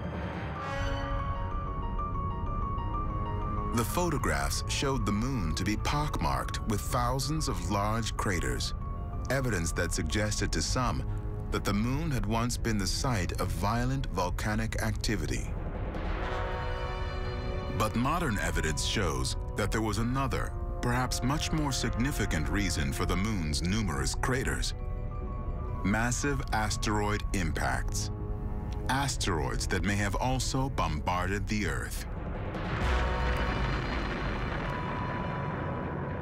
The photographs showed the moon to be pockmarked with thousands of large craters, evidence that suggested to some that the moon had once been the site of violent volcanic activity. But modern evidence shows that there was another, perhaps much more significant reason for the moon's numerous craters. Massive asteroid impacts. Asteroids that may have also bombarded the Earth.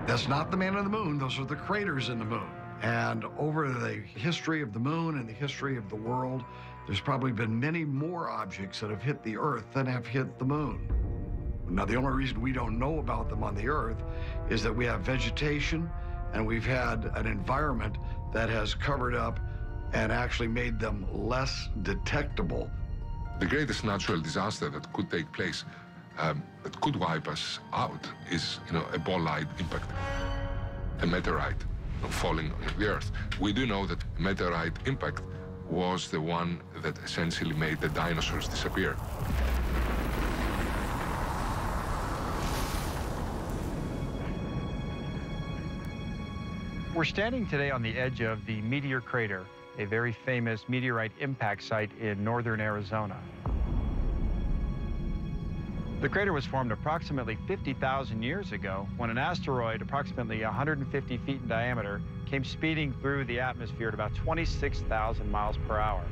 That's not the man on the moon, those are the craters in the moon. And over the history of the moon and the history of the world, there's probably been many more objects that have hit the Earth than have hit the moon. Now, the only reason we don't know about them on the Earth is that we have vegetation and we've had an environment that has covered up and actually made them less detectable. The greatest natural disaster that could take place, um, that could wipe us out, is you know, a ball-like impact, a meteorite falling on the Earth. We do know that meteorite impact was the one that essentially made the dinosaurs disappear. We're standing today on the edge of the Meteor Crater, a very famous meteorite impact site in northern Arizona. The crater was formed approximately fifty thousand years ago when an asteroid approximately one hundred fifty feet in diameter came speeding through the atmosphere at about twenty-six thousand miles per hour.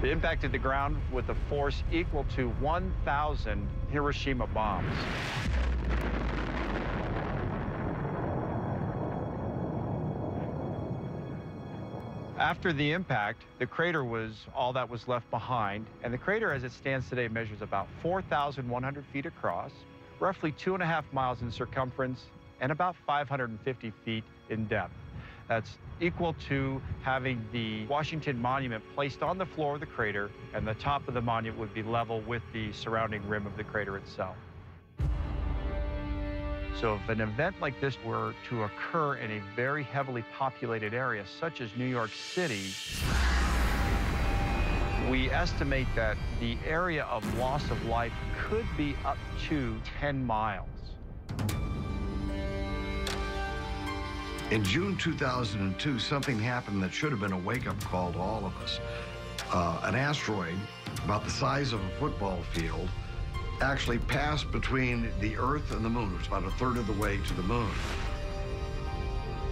It impacted the ground with a force equal to one thousand Hiroshima bombs. After the impact, the crater was all that was left behind, and the crater as it stands today measures about four thousand one hundred feet across, roughly two and a half miles in circumference, and about five hundred fifty feet in depth. That's equal to having the Washington Monument placed on the floor of the crater, and the top of the monument would be level with the surrounding rim of the crater itself. So if an event like this were to occur in a very heavily populated area, such as New York City, we estimate that the area of loss of life could be up to ten miles. In June two thousand two, something happened that should have been a wake-up call to all of us. Uh, an asteroid about the size of a football field actually passed between the Earth and the moon. It was about a third of the way to the moon.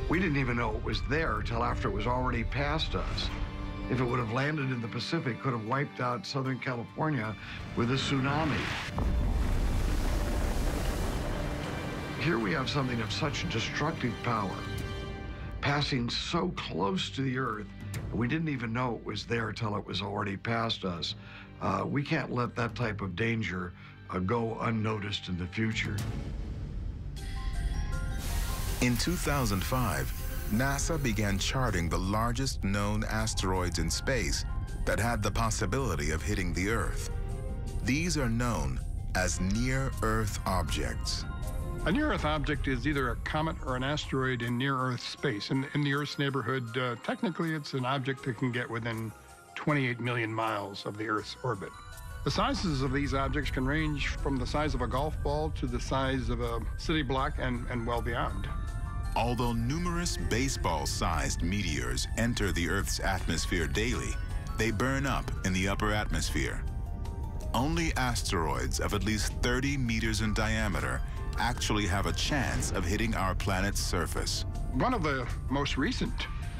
We didn't even know it was there till after it was already past us. If it would have landed in the Pacific, it could have wiped out Southern California with a tsunami. Here we have something of such destructive power, passing so close to the Earth, we didn't even know it was there till it was already past us. Uh, we can't let that type of danger uh, go unnoticed in the future. In two thousand five, NASA began charting the largest known asteroids in space that had the possibility of hitting the Earth. These are known as near-Earth objects. A near-Earth object is either a comet or an asteroid in near-Earth space. In, in the Earth's neighborhood, uh, technically it's an object that can get within twenty-eight million miles of the Earth's orbit. The sizes of these objects can range from the size of a golf ball to the size of a city block and, and well beyond. Although numerous baseball-sized meteors enter the Earth's atmosphere daily, they burn up in the upper atmosphere. Only asteroids of at least thirty meters in diameter actually have a chance of hitting our planet's surface. One of the most recent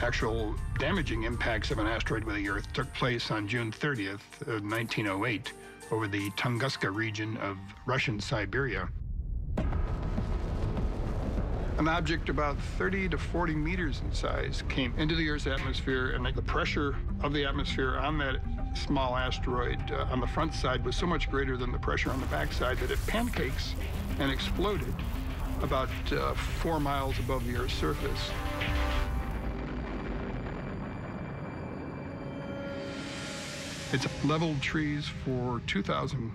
actual damaging impacts of an asteroid with the Earth took place on June thirtieth of nineteen oh eight over the Tunguska region of Russian Siberia. An object about thirty to forty meters in size came into the Earth's atmosphere, and the pressure of the atmosphere on that small asteroid uh, on the front side was so much greater than the pressure on the back side that it pancakes and exploded about uh, four miles above the Earth's surface. It's leveled trees for two thousand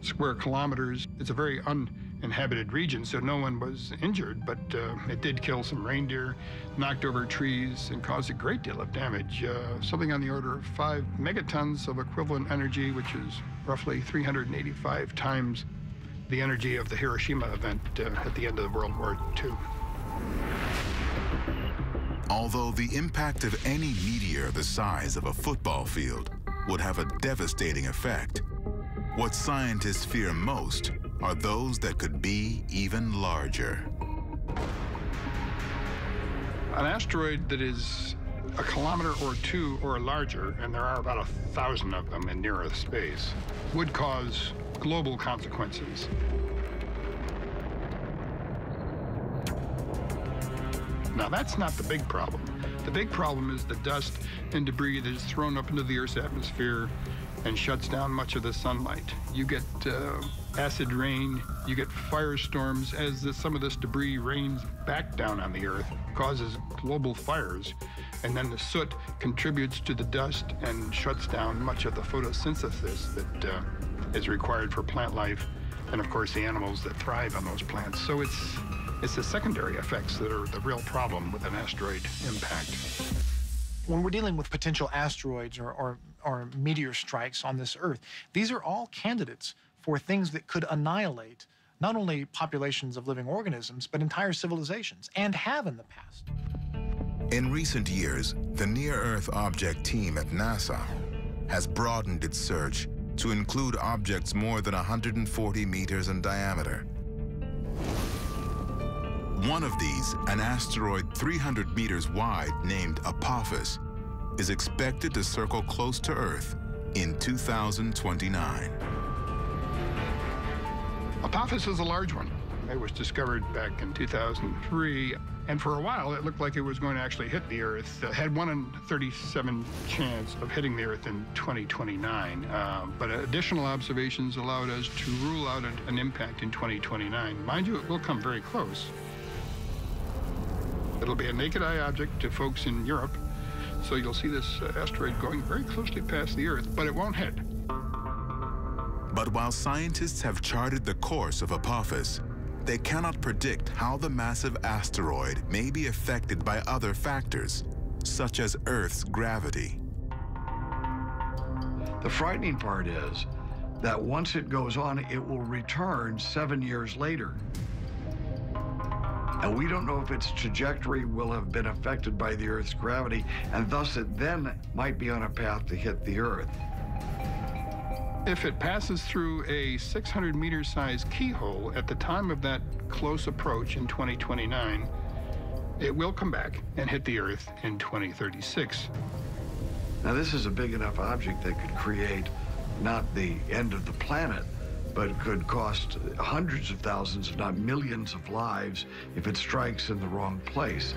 square kilometers. It's a very un inhabited region, so no one was injured, but uh, it did kill some reindeer, knocked over trees, and caused a great deal of damage, uh, something on the order of five megatons of equivalent energy, which is roughly three hundred eighty-five times the energy of the Hiroshima event uh, at the end of World War Two. Although the impact of any meteor the size of a football field would have a devastating effect, what scientists fear most are those that could be even larger. An asteroid that is a kilometer or two or larger, and there are about a thousand of them in near Earth space, would cause global consequences. Now, that's not the big problem. The big problem is the dust and debris that is thrown up into the Earth's atmosphere and shuts down much of the sunlight. You get uh, acid rain, you get firestorms as the, some of this debris rains back down on the Earth, causes global fires, and then the soot contributes to the dust and shuts down much of the photosynthesis that uh, is required for plant life, and of course the animals that thrive on those plants. So it's, it's the secondary effects that are the real problem with an asteroid impact. When we're dealing with potential asteroids or, or, or meteor strikes on this Earth, these are all candidates for things that could annihilate not only populations of living organisms, but entire civilizations, and have in the past. In recent years, the Near-Earth Object team at NASA has broadened its search to include objects more than one hundred forty meters in diameter. One of these, an asteroid three hundred meters wide named Apophis, is expected to circle close to Earth in two thousand twenty-nine. Apophis is a large one. It was discovered back in two thousand three, and for a while it looked like it was going to actually hit the Earth. It had one in thirty-seven chance of hitting the Earth in twenty twenty-nine, uh, but additional observations allowed us to rule out an impact in twenty twenty-nine. Mind you, it will come very close. It'll be a naked eye object to folks in Europe, so you'll see this uh, asteroid going very closely past the Earth, but it won't hit. But while scientists have charted the course of Apophis, they cannot predict how the massive asteroid may be affected by other factors, such as Earth's gravity. The frightening part is that once it goes on, it will return seven years later. And we don't know if its trajectory will have been affected by the Earth's gravity, and thus it then might be on a path to hit the Earth. If it passes through a six hundred meter size keyhole at the time of that close approach in twenty twenty-nine, it will come back and hit the Earth in twenty thirty-six. Now, this is a big enough object that could create not the end of the planet, but could cost hundreds of thousands, if not millions of lives, if it strikes in the wrong place.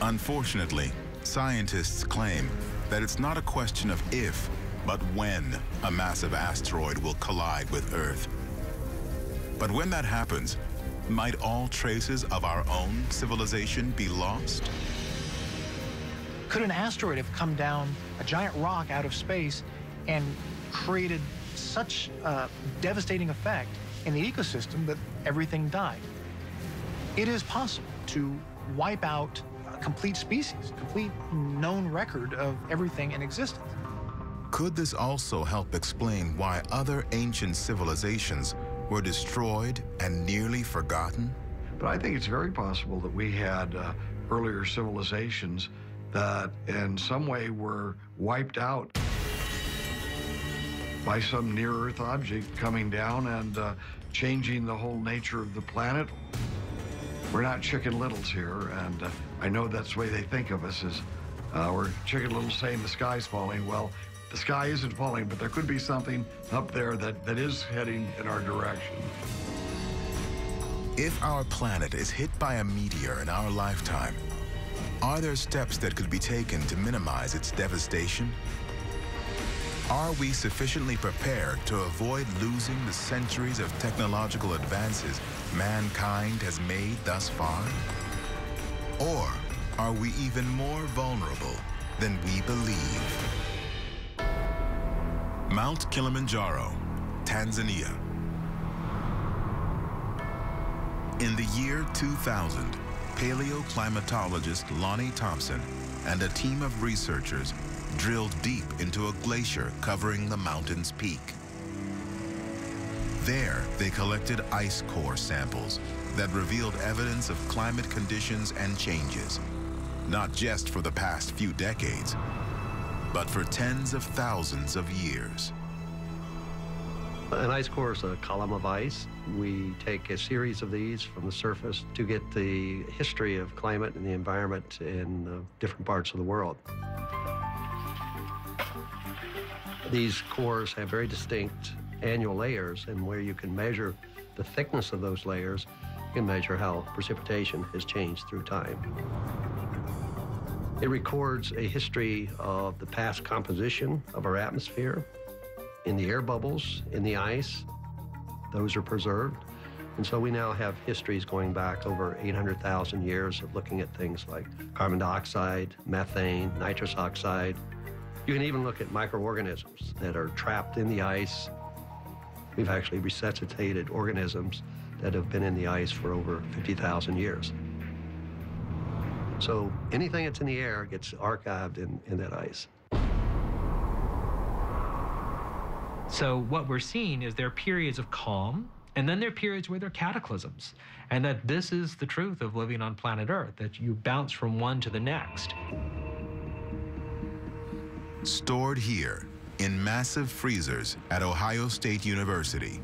Unfortunately, scientists claim that it's not a question of if, but when a massive asteroid will collide with Earth. But when that happens, might all traces of our own civilization be lost? Could an asteroid have come down, a giant rock out of space, and created such a devastating effect in the ecosystem that everything died? It is possible to wipe out a complete species, complete known record of everything in existence. Could this also help explain why other ancient civilizations were destroyed and nearly forgotten? But I think it's very possible that we had uh, earlier civilizations that in some way were wiped out by some near-Earth object coming down and uh, changing the whole nature of the planet. We're not Chicken Littles here, and uh, I know that's the way they think of us, is uh, we're Chicken Littles saying the sky's falling. Well, the sky isn't falling, but there could be something up there that, that is heading in our direction. If our planet is hit by a meteor in our lifetime, are there steps that could be taken to minimize its devastation? Are we sufficiently prepared to avoid losing the centuries of technological advances mankind has made thus far? Or are we even more vulnerable than we believe? Mount Kilimanjaro, Tanzania. In the year two thousand, paleoclimatologist Lonnie Thompson and a team of researchers drilled deep into a glacier covering the mountain's peak. There, they collected ice core samples that revealed evidence of climate conditions and changes, not just for the past few decades, but for tens of thousands of years. An ice core is a column of ice. We take a series of these from the surface to get the history of climate and the environment in uh, different parts of the world. These cores have very distinct annual layers, and where you can measure the thickness of those layers, you can measure how precipitation has changed through time. It records a history of the past composition of our atmosphere, in the air bubbles, in the ice. Those are preserved. And so we now have histories going back over eight hundred thousand years of looking at things like carbon dioxide, methane, nitrous oxide. You can even look at microorganisms that are trapped in the ice. We've actually resuscitated organisms that have been in the ice for over fifty thousand years. So anything that's in the air gets archived in, in that ice. So what we're seeing is there are periods of calm, and then there are periods where there are cataclysms, and that this is the truth of living on planet Earth, that you bounce from one to the next. Stored here in massive freezers at Ohio State University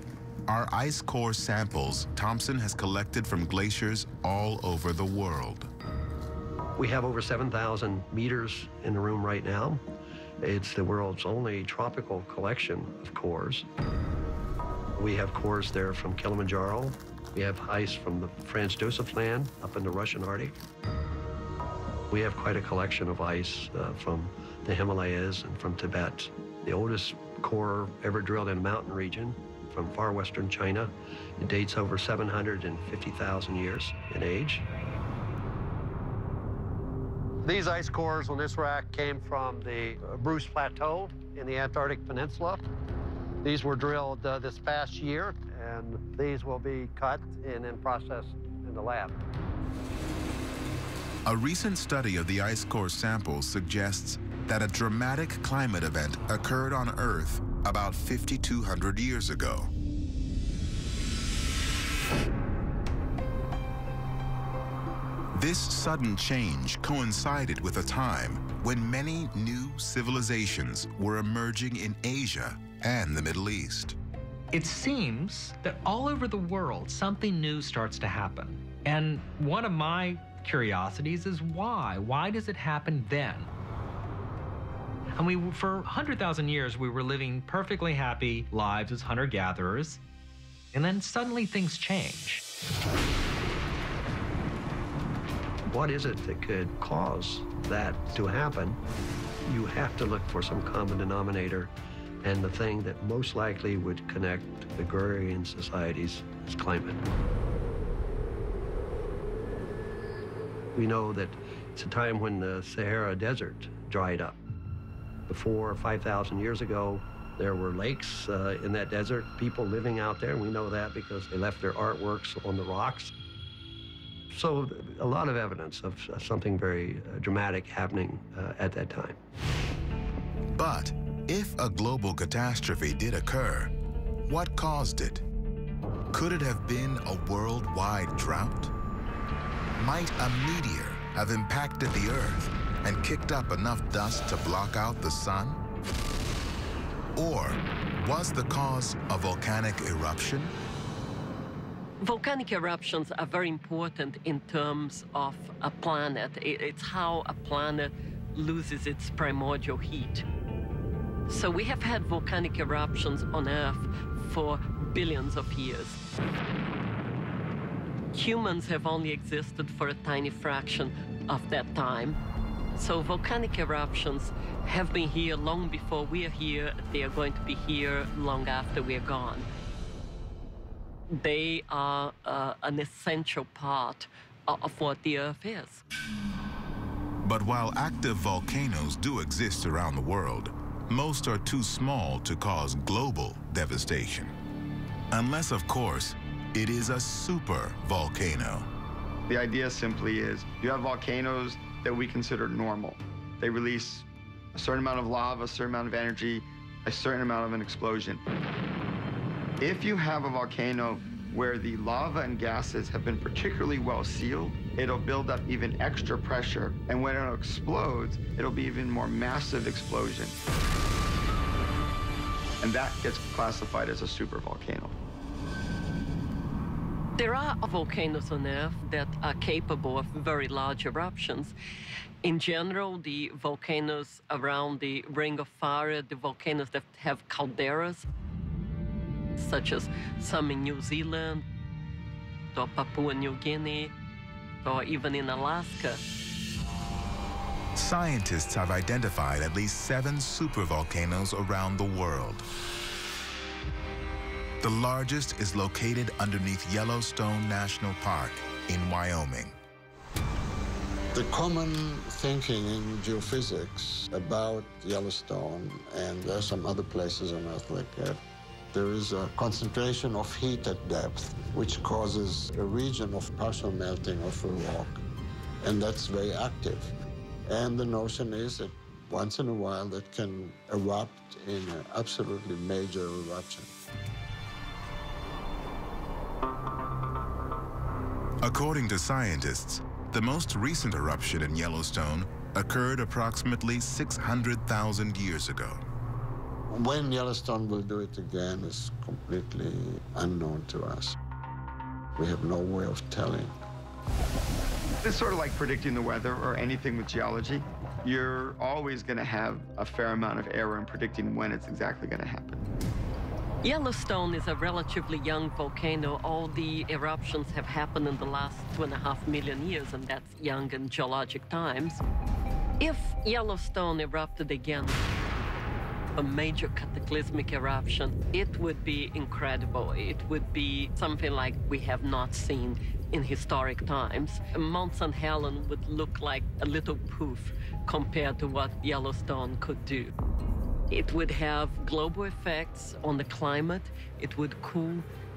are ice core samples Thompson has collected from glaciers all over the world. We have over seven thousand meters in the room right now. It's the world's only tropical collection of cores. We have cores there from Kilimanjaro. We have ice from the Franz Josef Land up in the Russian Arctic. We have quite a collection of ice uh, from the Himalayas and from Tibet. The oldest core ever drilled in a mountain region from far western China. It dates over seven hundred fifty thousand years in age. These ice cores on this rack came from the Bruce Plateau in the Antarctic Peninsula. These were drilled uh, this past year, and these will be cut and then processed in the lab. A recent study of the ice core samples suggests that a dramatic climate event occurred on Earth about fifty-two hundred years ago. This sudden change coincided with a time when many new civilizations were emerging in Asia and the Middle East. It seems that all over the world, something new starts to happen. And one of my curiosities is why? Why does it happen then? And we, for one hundred thousand years, we were living perfectly happy lives as hunter-gatherers, and then suddenly things change. What is it that could cause that to happen? You have to look for some common denominator, and the thing that most likely would connect agrarian societies is climate. We know that it's a time when the Sahara Desert dried up. Before five thousand years ago, there were lakes uh, in that desert, people living out there. We know that because they left their artworks on the rocks. So a lot of evidence of something very dramatic happening uh, at that time. But If a global catastrophe did occur, what caused it? Could it have been a worldwide drought? Might a meteor have impacted the Earth and kicked up enough dust to block out the sun? Or was the cause a volcanic eruption? Volcanic eruptions are very important in terms of a planet. It's how a planet loses its primordial heat. So we have had volcanic eruptions on Earth for billions of years. Humans have only existed for a tiny fraction of that time. So volcanic eruptions have been here long before we are here. They are going to be here long after we are gone. They are uh, an essential part of what the Earth is. But while active volcanoes do exist around the world, most are too small to cause global devastation. Unless, of course, it is a super volcano. The idea simply is you have volcanoes that we consider normal. They release a certain amount of lava, a certain amount of energy, a certain amount of an explosion. If you have a volcano where the lava and gases have been particularly well sealed, it'll build up even extra pressure, and when it explodes, it'll be even more massive explosion. And that gets classified as a supervolcano. There are volcanoes on Earth that are capable of very large eruptions. In general, the volcanoes around the Ring of Fire, the volcanoes that have calderas, such as some in New Zealand, or Papua New Guinea, or even in Alaska. Scientists have identified at least seven supervolcanoes around the world. The largest is located underneath Yellowstone National Park in Wyoming. The common thinking in geophysics about Yellowstone, and there are some other places on Earth like that, there is a concentration of heat at depth, which causes a region of partial melting of a rock, and that's very active. And the notion is that once in a while that can erupt in an absolutely major eruption. According to scientists, the most recent eruption in Yellowstone occurred approximately six hundred thousand years ago. When Yellowstone will do it again is completely unknown to us. We have no way of telling. It's sort of like predicting the weather or anything with geology. You're always going to have a fair amount of error in predicting when it's exactly going to happen. Yellowstone is a relatively young volcano. All the eruptions have happened in the last two and a half million years, and that's young in geologic times. If Yellowstone erupted again, a major cataclysmic eruption, it would be incredible. It would be something like we have not seen in historic times. Mount Saint Helen would look like a little poof compared to what Yellowstone could do. It would have global effects on the climate. It would cool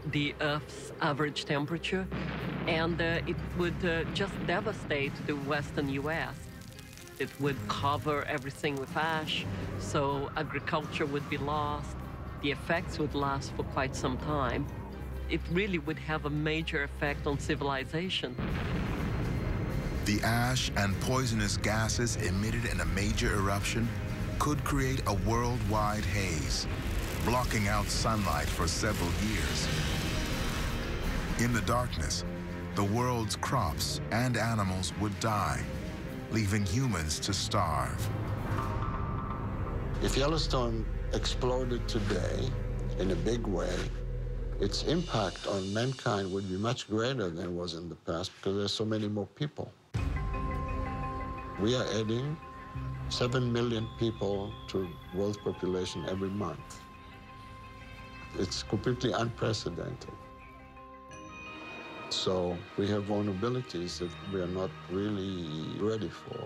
the Earth's average temperature, and uh, it would uh, just devastate the western U S It would cover everything with ash, so agriculture would be lost. The effects would last for quite some time. It really would have a major effect on civilization. The ash and poisonous gases emitted in a major eruption could create a worldwide haze, blocking out sunlight for several years. In the darkness, the world's crops and animals would die, leaving humans to starve. If Yellowstone exploded today in a big way, its impact on mankind would be much greater than it was in the past because there's so many more people. We are adding seven million people to world population every month. It's completely unprecedented. So we have vulnerabilities that we are not really ready for.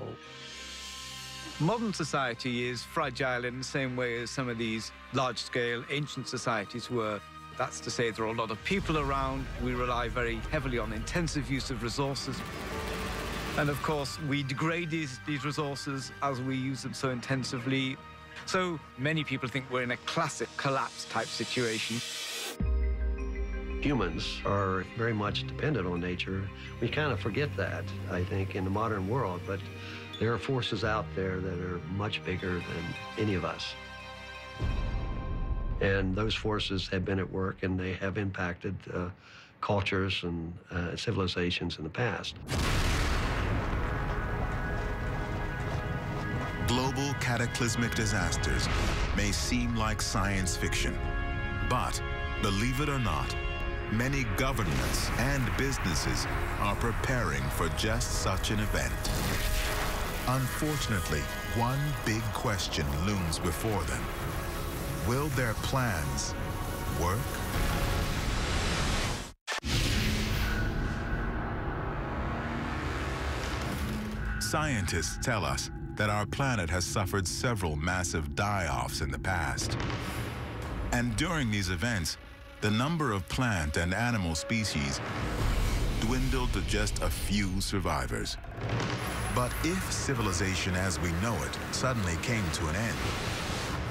Modern society is fragile in the same way as some of these large-scale ancient societies were. That's to say there are a lot of people around. We rely very heavily on intensive use of resources. And of course, we degrade these, these resources as we use them so intensively. So many people think we're in a classic collapse type situation. Humans are very much dependent on nature. We kind of forget that, I think, in the modern world, but there are forces out there that are much bigger than any of us. And those forces have been at work, and they have impacted uh, cultures and uh, civilizations in the past. Global cataclysmic disasters may seem like science fiction, but believe it or not, many governments and businesses are preparing for just such an event. Unfortunately, one big question looms before them. Will their plans work? Scientists tell us that our planet has suffered several massive die-offs in the past. And during these events, the number of plant and animal species dwindled to just a few survivors. But if civilization as we know it suddenly came to an end,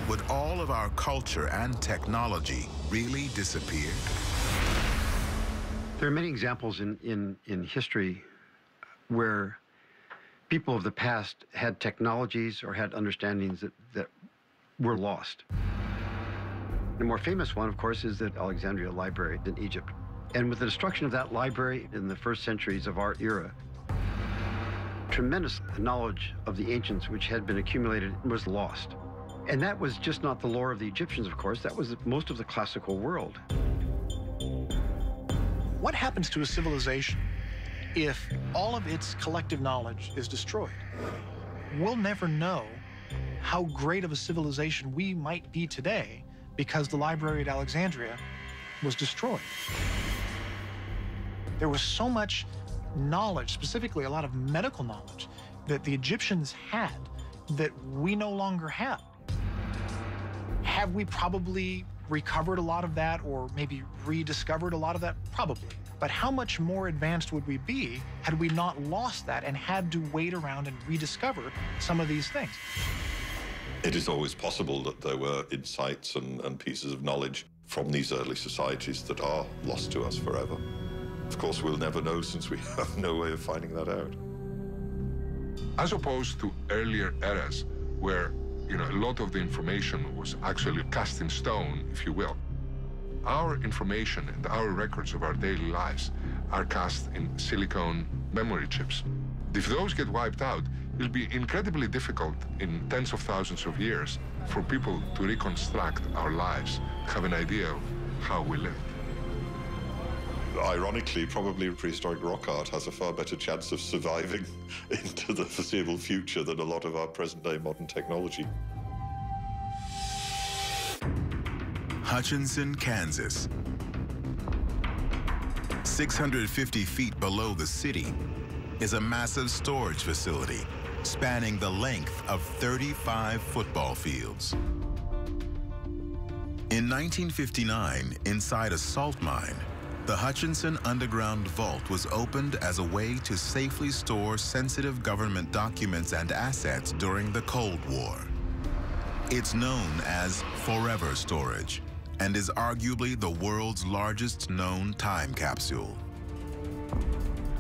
would all of our culture and technology really disappear? There are many examples in, in, in history where people of the past had technologies or had understandings that, that were lost. The more famous one, of course, is the Alexandria Library in Egypt. And with the destruction of that library in the first centuries of our era, tremendous knowledge of the ancients which had been accumulated was lost. And that was just not the lore of the Egyptians, of course. That was most of the classical world. What happens to a civilization if all of its collective knowledge is destroyed? We'll never know how great of a civilization we might be today because the library at Alexandria was destroyed. There was so much knowledge, specifically a lot of medical knowledge, that the Egyptians had that we no longer have. Have we probably recovered a lot of that or maybe rediscovered a lot of that? Probably. But how much more advanced would we be had we not lost that and had to wait around and rediscover some of these things? It is always possible that there were insights and, and pieces of knowledge from these early societies that are lost to us forever. Of course, we'll never know since we have no way of finding that out. As opposed to earlier eras where you know, a lot of the information was actually cast in stone, if you will. Our information and our records of our daily lives are cast in silicone memory chips. If those get wiped out, it'll be incredibly difficult in tens of thousands of years for people to reconstruct our lives, have an idea of how we lived. Ironically, probably prehistoric rock art has a far better chance of surviving into the foreseeable future than a lot of our present-day modern technology. Hutchinson, Kansas. six hundred fifty feet below the city is a massive storage facility spanning the length of thirty-five football fields. In nineteen fifty-nine, inside a salt mine, the Hutchinson Underground Vault was opened as a way to safely store sensitive government documents and assets during the Cold War. It's known as forever storage and is arguably the world's largest known time capsule.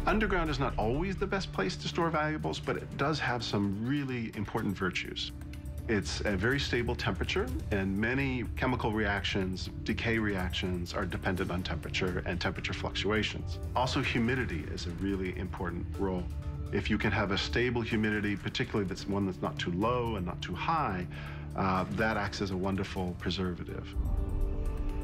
Underground is not always the best place to store valuables, but it does have some really important virtues. It's a very stable temperature, and many chemical reactions, decay reactions, are dependent on temperature and temperature fluctuations. Also, humidity is a really important role. If you can have a stable humidity, particularly that's one that's not too low and not too high, uh, that acts as a wonderful preservative.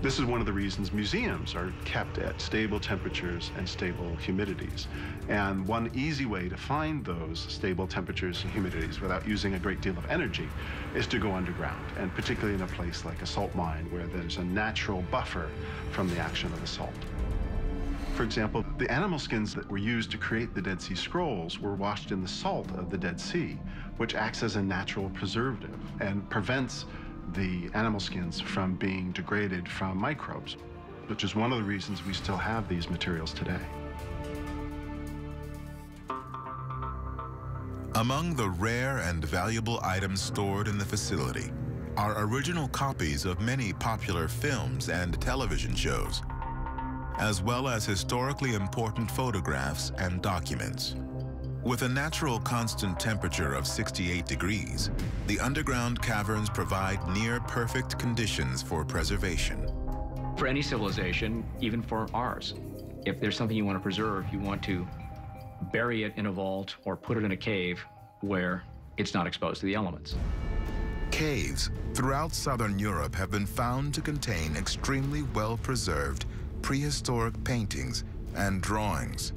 This is one of the reasons museums are kept at stable temperatures and stable humidities. And one easy way to find those stable temperatures and humidities without using a great deal of energy is to go underground, and particularly in a place like a salt mine where there's a natural buffer from the action of the salt. For example, the animal skins that were used to create the Dead Sea Scrolls were washed in the salt of the Dead Sea, which acts as a natural preservative and prevents the animal skins from being degraded from microbes, which is one of the reasons we still have these materials today. Among the rare and valuable items stored in the facility are original copies of many popular films and television shows, as well as historically important photographs and documents. With a natural constant temperature of sixty-eight degrees, the underground caverns provide near-perfect conditions for preservation. For any civilization, even for ours, if there's something you want to preserve, you want to bury it in a vault or put it in a cave where it's not exposed to the elements. Caves throughout southern Europe have been found to contain extremely well-preserved prehistoric paintings and drawings.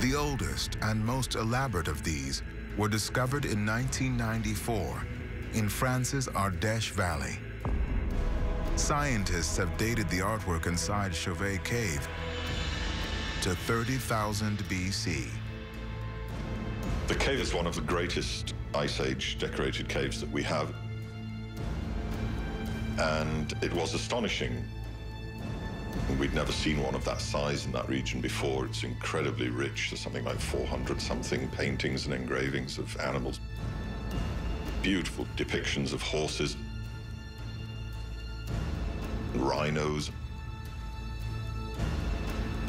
The oldest and most elaborate of these were discovered in nineteen ninety-four in France's Ardèche Valley. Scientists have dated the artwork inside Chauvet Cave to thirty thousand B C. The cave is one of the greatest Ice Age decorated caves that we have, and it was astonishing. We'd never seen one of that size in that region before. It's incredibly rich. There's something like four hundred something paintings and engravings of animals. Beautiful depictions of horses, rhinos,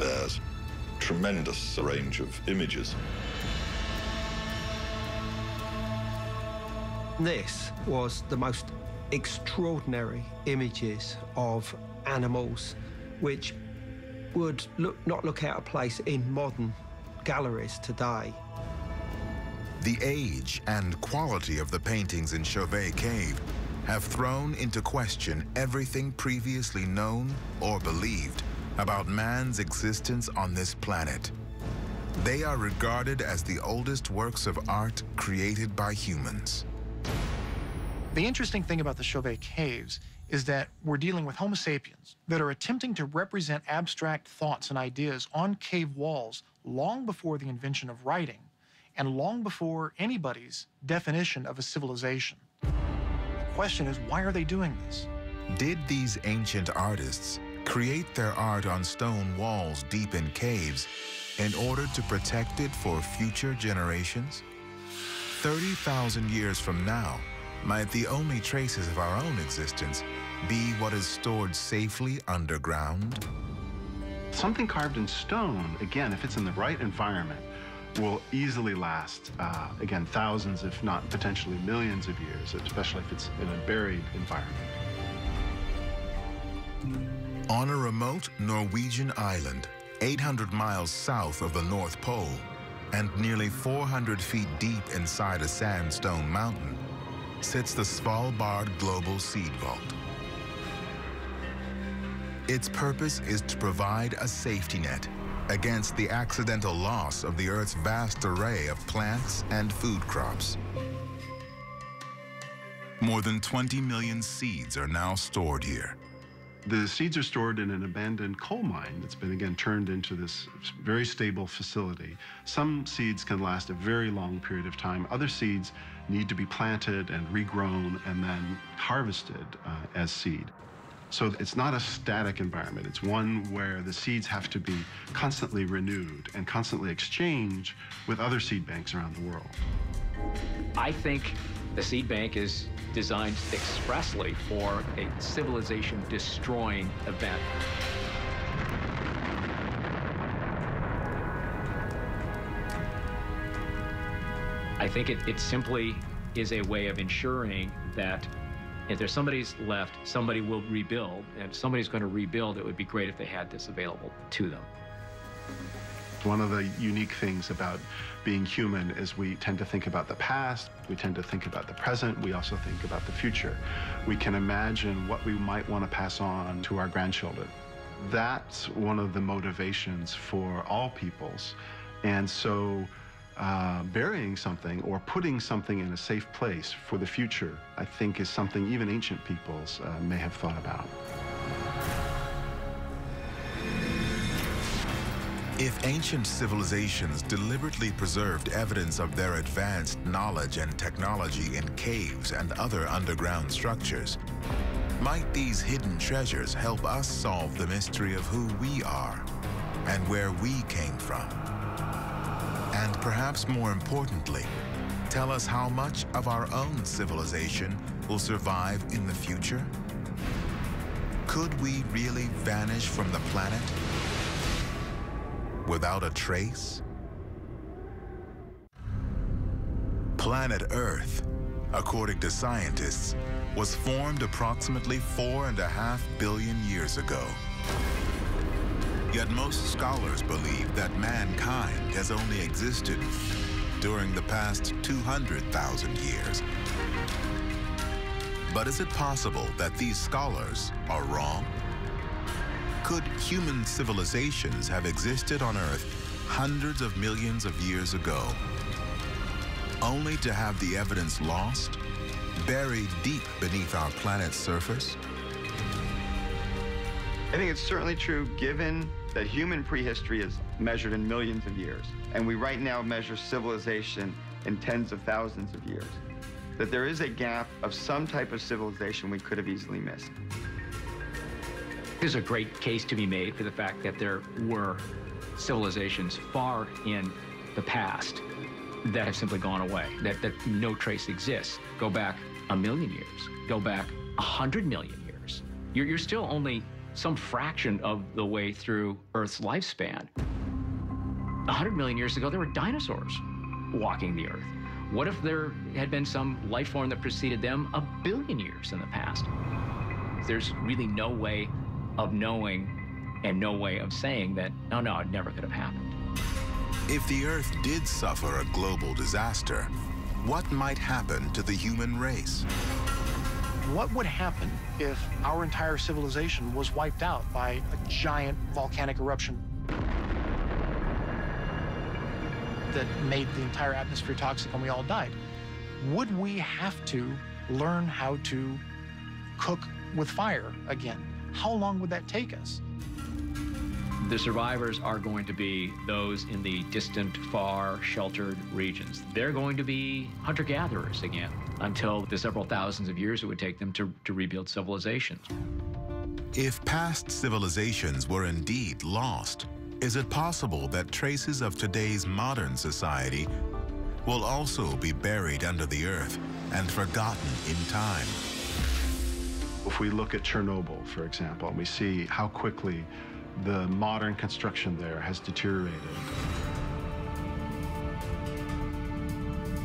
bears. Tremendous range of images. This was the most extraordinary images of animals which would look, not look out of place in modern galleries today. The age and quality of the paintings in Chauvet Cave have thrown into question everything previously known or believed about man's existence on this planet. They are regarded as the oldest works of art created by humans. The interesting thing about the Chauvet Caves is that we're dealing with Homo sapiens that are attempting to represent abstract thoughts and ideas on cave walls long before the invention of writing and long before anybody's definition of a civilization. The question is, why are they doing this? Did these ancient artists create their art on stone walls deep in caves in order to protect it for future generations? thirty thousand years from now, might the only traces of our own existence be what is stored safely underground? Something carved in stone, again, if it's in the right environment, will easily last, uh, again, thousands, if not potentially millions of years, especially if it's in a buried environment. On a remote Norwegian island, eight hundred miles south of the North Pole, and nearly four hundred feet deep inside a sandstone mountain, sits the Svalbard Global Seed Vault. Its purpose is to provide a safety net against the accidental loss of the Earth's vast array of plants and food crops. More than twenty million seeds are now stored here. The seeds are stored in an abandoned coal mine that's been, again, turned into this very stable facility. Some seeds can last a very long period of time. Other seeds need to be planted and regrown and then harvested uh, as seed. So it's not a static environment. It's one where the seeds have to be constantly renewed and constantly exchanged with other seed banks around the world. I think the seed bank is designed expressly for a civilization-destroying event. I think it, it simply is a way of ensuring that if there's somebody's left, somebody will rebuild, and if somebody's going to rebuild, it would be great if they had this available to them. One of the unique things about being human is we tend to think about the past, we tend to think about the present, we also think about the future. We can imagine what we might want to pass on to our grandchildren. That's one of the motivations for all peoples. And so uh, burying something or putting something in a safe place for the future, I think, is something even ancient peoples uh, may have thought about. If ancient civilizations deliberately preserved evidence of their advanced knowledge and technology in caves and other underground structures, might these hidden treasures help us solve the mystery of who we are and where we came from? And perhaps more importantly, tell us how much of our own civilization will survive in the future? Could we really vanish from the planet without a trace? Planet Earth, according to scientists, was formed approximately four and a half billion years ago. Yet most scholars believe that mankind has only existed during the past two hundred thousand years. But is it possible that these scholars are wrong? Could human civilizations have existed on Earth hundreds of millions of years ago, only to have the evidence lost, buried deep beneath our planet's surface? I think it's certainly true, given that human prehistory is measured in millions of years, and we right now measure civilization in tens of thousands of years, that there is a gap of some type of civilization we could have easily missed. There's a great case to be made for the fact that there were civilizations far in the past that have simply gone away, that, that no trace exists. Go back a million years, go back a hundred million years. You're, you're still only some fraction of the way through Earth's lifespan. one hundred million years ago, there were dinosaurs walking the Earth. What if there had been some life form that preceded them a billion years in the past? There's really no way of knowing and no way of saying that, no, no, it never could have happened. If the Earth did suffer a global disaster, what might happen to the human race? What would happen if our entire civilization was wiped out by a giant volcanic eruption that made the entire atmosphere toxic and we all died? Would we have to learn how to cook with fire again? How long would that take us? The survivors are going to be those in the distant, far, sheltered regions. They're going to be hunter-gatherers again, until the several thousands of years it would take them to, to rebuild civilization. If past civilizations were indeed lost, is it possible that traces of today's modern society will also be buried under the earth and forgotten in time? If we look at Chernobyl, for example, and we see how quickly the modern construction there has deteriorated,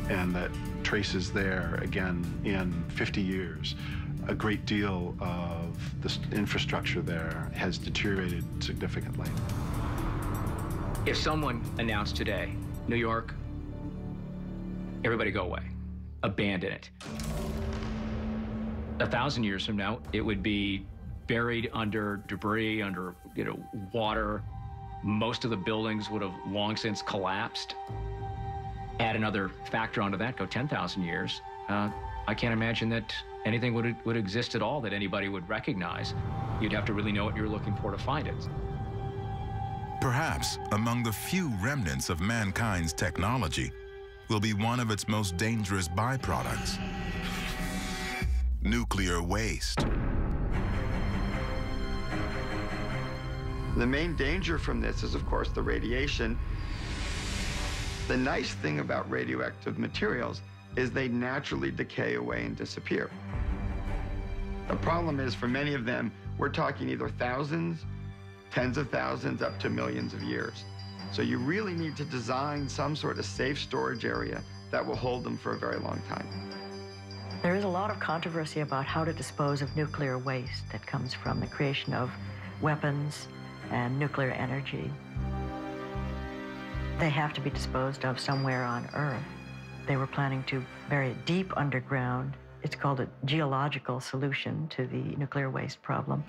and that traces there again in fifty years. A great deal of the infrastructure there has deteriorated significantly. If someone announced today, New York, everybody go away, abandon it, a thousand years from now, it would be buried under debris, under, you know, water. Most of the buildings would have long since collapsed. Add another factor onto that, go ten thousand years. Uh, I can't imagine that anything would, would exist at all that anybody would recognize. You'd have to really know what you're looking for to find it. Perhaps among the few remnants of mankind's technology will be one of its most dangerous byproducts: nuclear waste. The main danger from this is, of course, the radiation. The nice thing about radioactive materials is they naturally decay away and disappear. The problem is, for many of them, we're talking either thousands, tens of thousands, up to millions of years. So you really need to design some sort of safe storage area that will hold them for a very long time. There is a lot of controversy about how to dispose of nuclear waste that comes from the creation of weapons and nuclear energy. They have to be disposed of somewhere on Earth. They were planning to bury it deep underground. It's called a geological solution to the nuclear waste problem.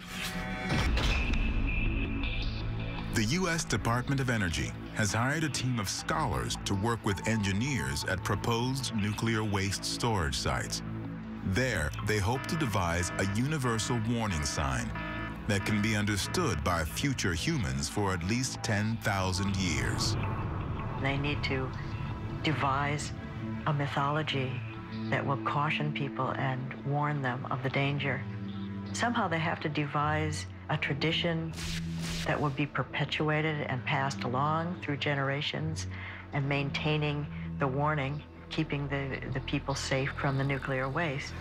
The U S Department of Energy has hired a team of scholars to work with engineers at proposed nuclear waste storage sites. There, they hope to devise a universal warning sign that can be understood by future humans for at least ten thousand years. They need to devise a mythology that will caution people and warn them of the danger. Somehow they have to devise a tradition that will be perpetuated and passed along through generations, and maintaining the warning, keeping the, the people safe from the nuclear waste.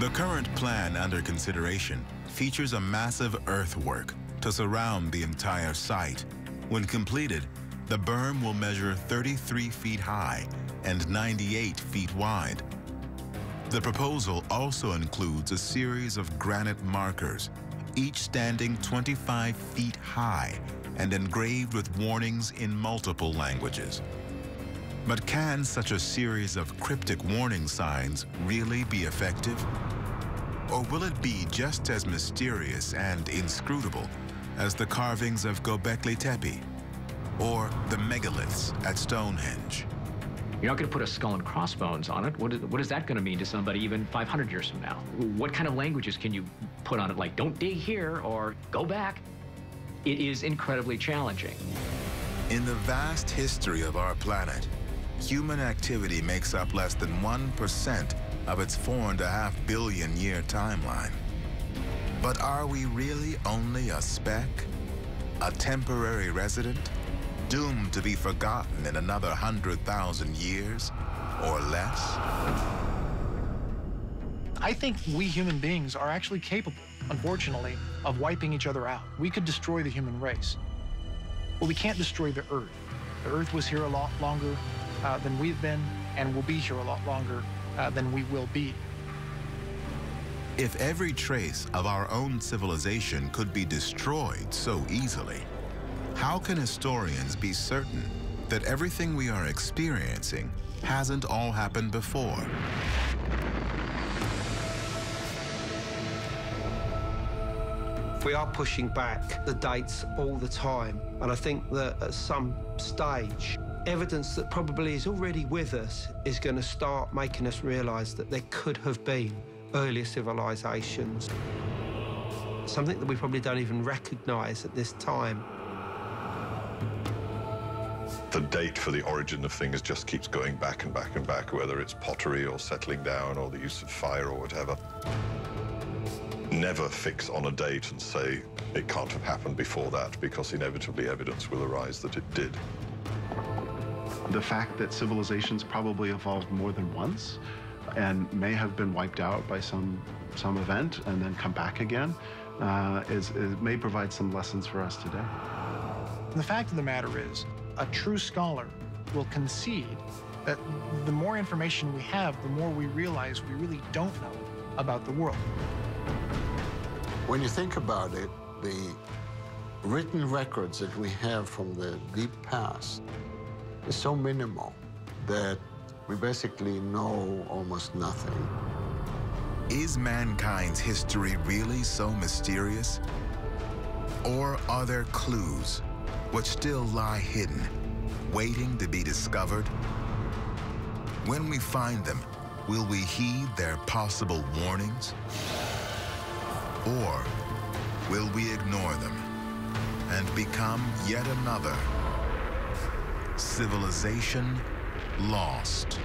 The current plan under consideration features a massive earthwork to surround the entire site. When completed, the berm will measure thirty-three feet high and ninety-eight feet wide. The proposal also includes a series of granite markers, each standing twenty-five feet high and engraved with warnings in multiple languages. But can such a series of cryptic warning signs really be effective? Or will it be just as mysterious and inscrutable as the carvings of Göbekli Tepe or the megaliths at Stonehenge? You're not going to put a skull and crossbones on it. What is, what is that going to mean to somebody even five hundred years from now? What kind of languages can you put on it, like don't dig here or go back? It is incredibly challenging. In the vast history of our planet, human activity makes up less than one percent of its four and a half billion year timeline. But are we really only a speck, a temporary resident, doomed to be forgotten in another one hundred thousand years or less? I think we human beings are actually capable, unfortunately, of wiping each other out. We could destroy the human race, but we can't destroy the Earth. The Earth was here a lot longer uh, than we've been, and will be here a lot longer uh, than we will be. If every trace of our own civilization could be destroyed so easily, how can historians be certain that everything we are experiencing hasn't all happened before? We are pushing back the dates all the time, and I think that at some stage, evidence that probably is already with us is going to start making us realise that there could have been earlier civilisations, something that we probably don't even recognise at this time. The date for the origin of things just keeps going back and back and back, whether it's pottery or settling down or the use of fire or whatever. Never fix on a date and say it can't have happened before that, because inevitably evidence will arise that it did. The fact that civilizations probably evolved more than once and may have been wiped out by some, some event and then come back again uh, is, is, may provide some lessons for us today. The fact of the matter is, a true scholar will concede that the more information we have, the more we realize we really don't know about the world. When you think about it, the written records that we have from the deep past is so minimal that we basically know almost nothing. Is mankind's history really so mysterious? Or are there clues which still lie hidden, waiting to be discovered? When we find them, will we heed their possible warnings? Or will we ignore them and become yet another civilization lost?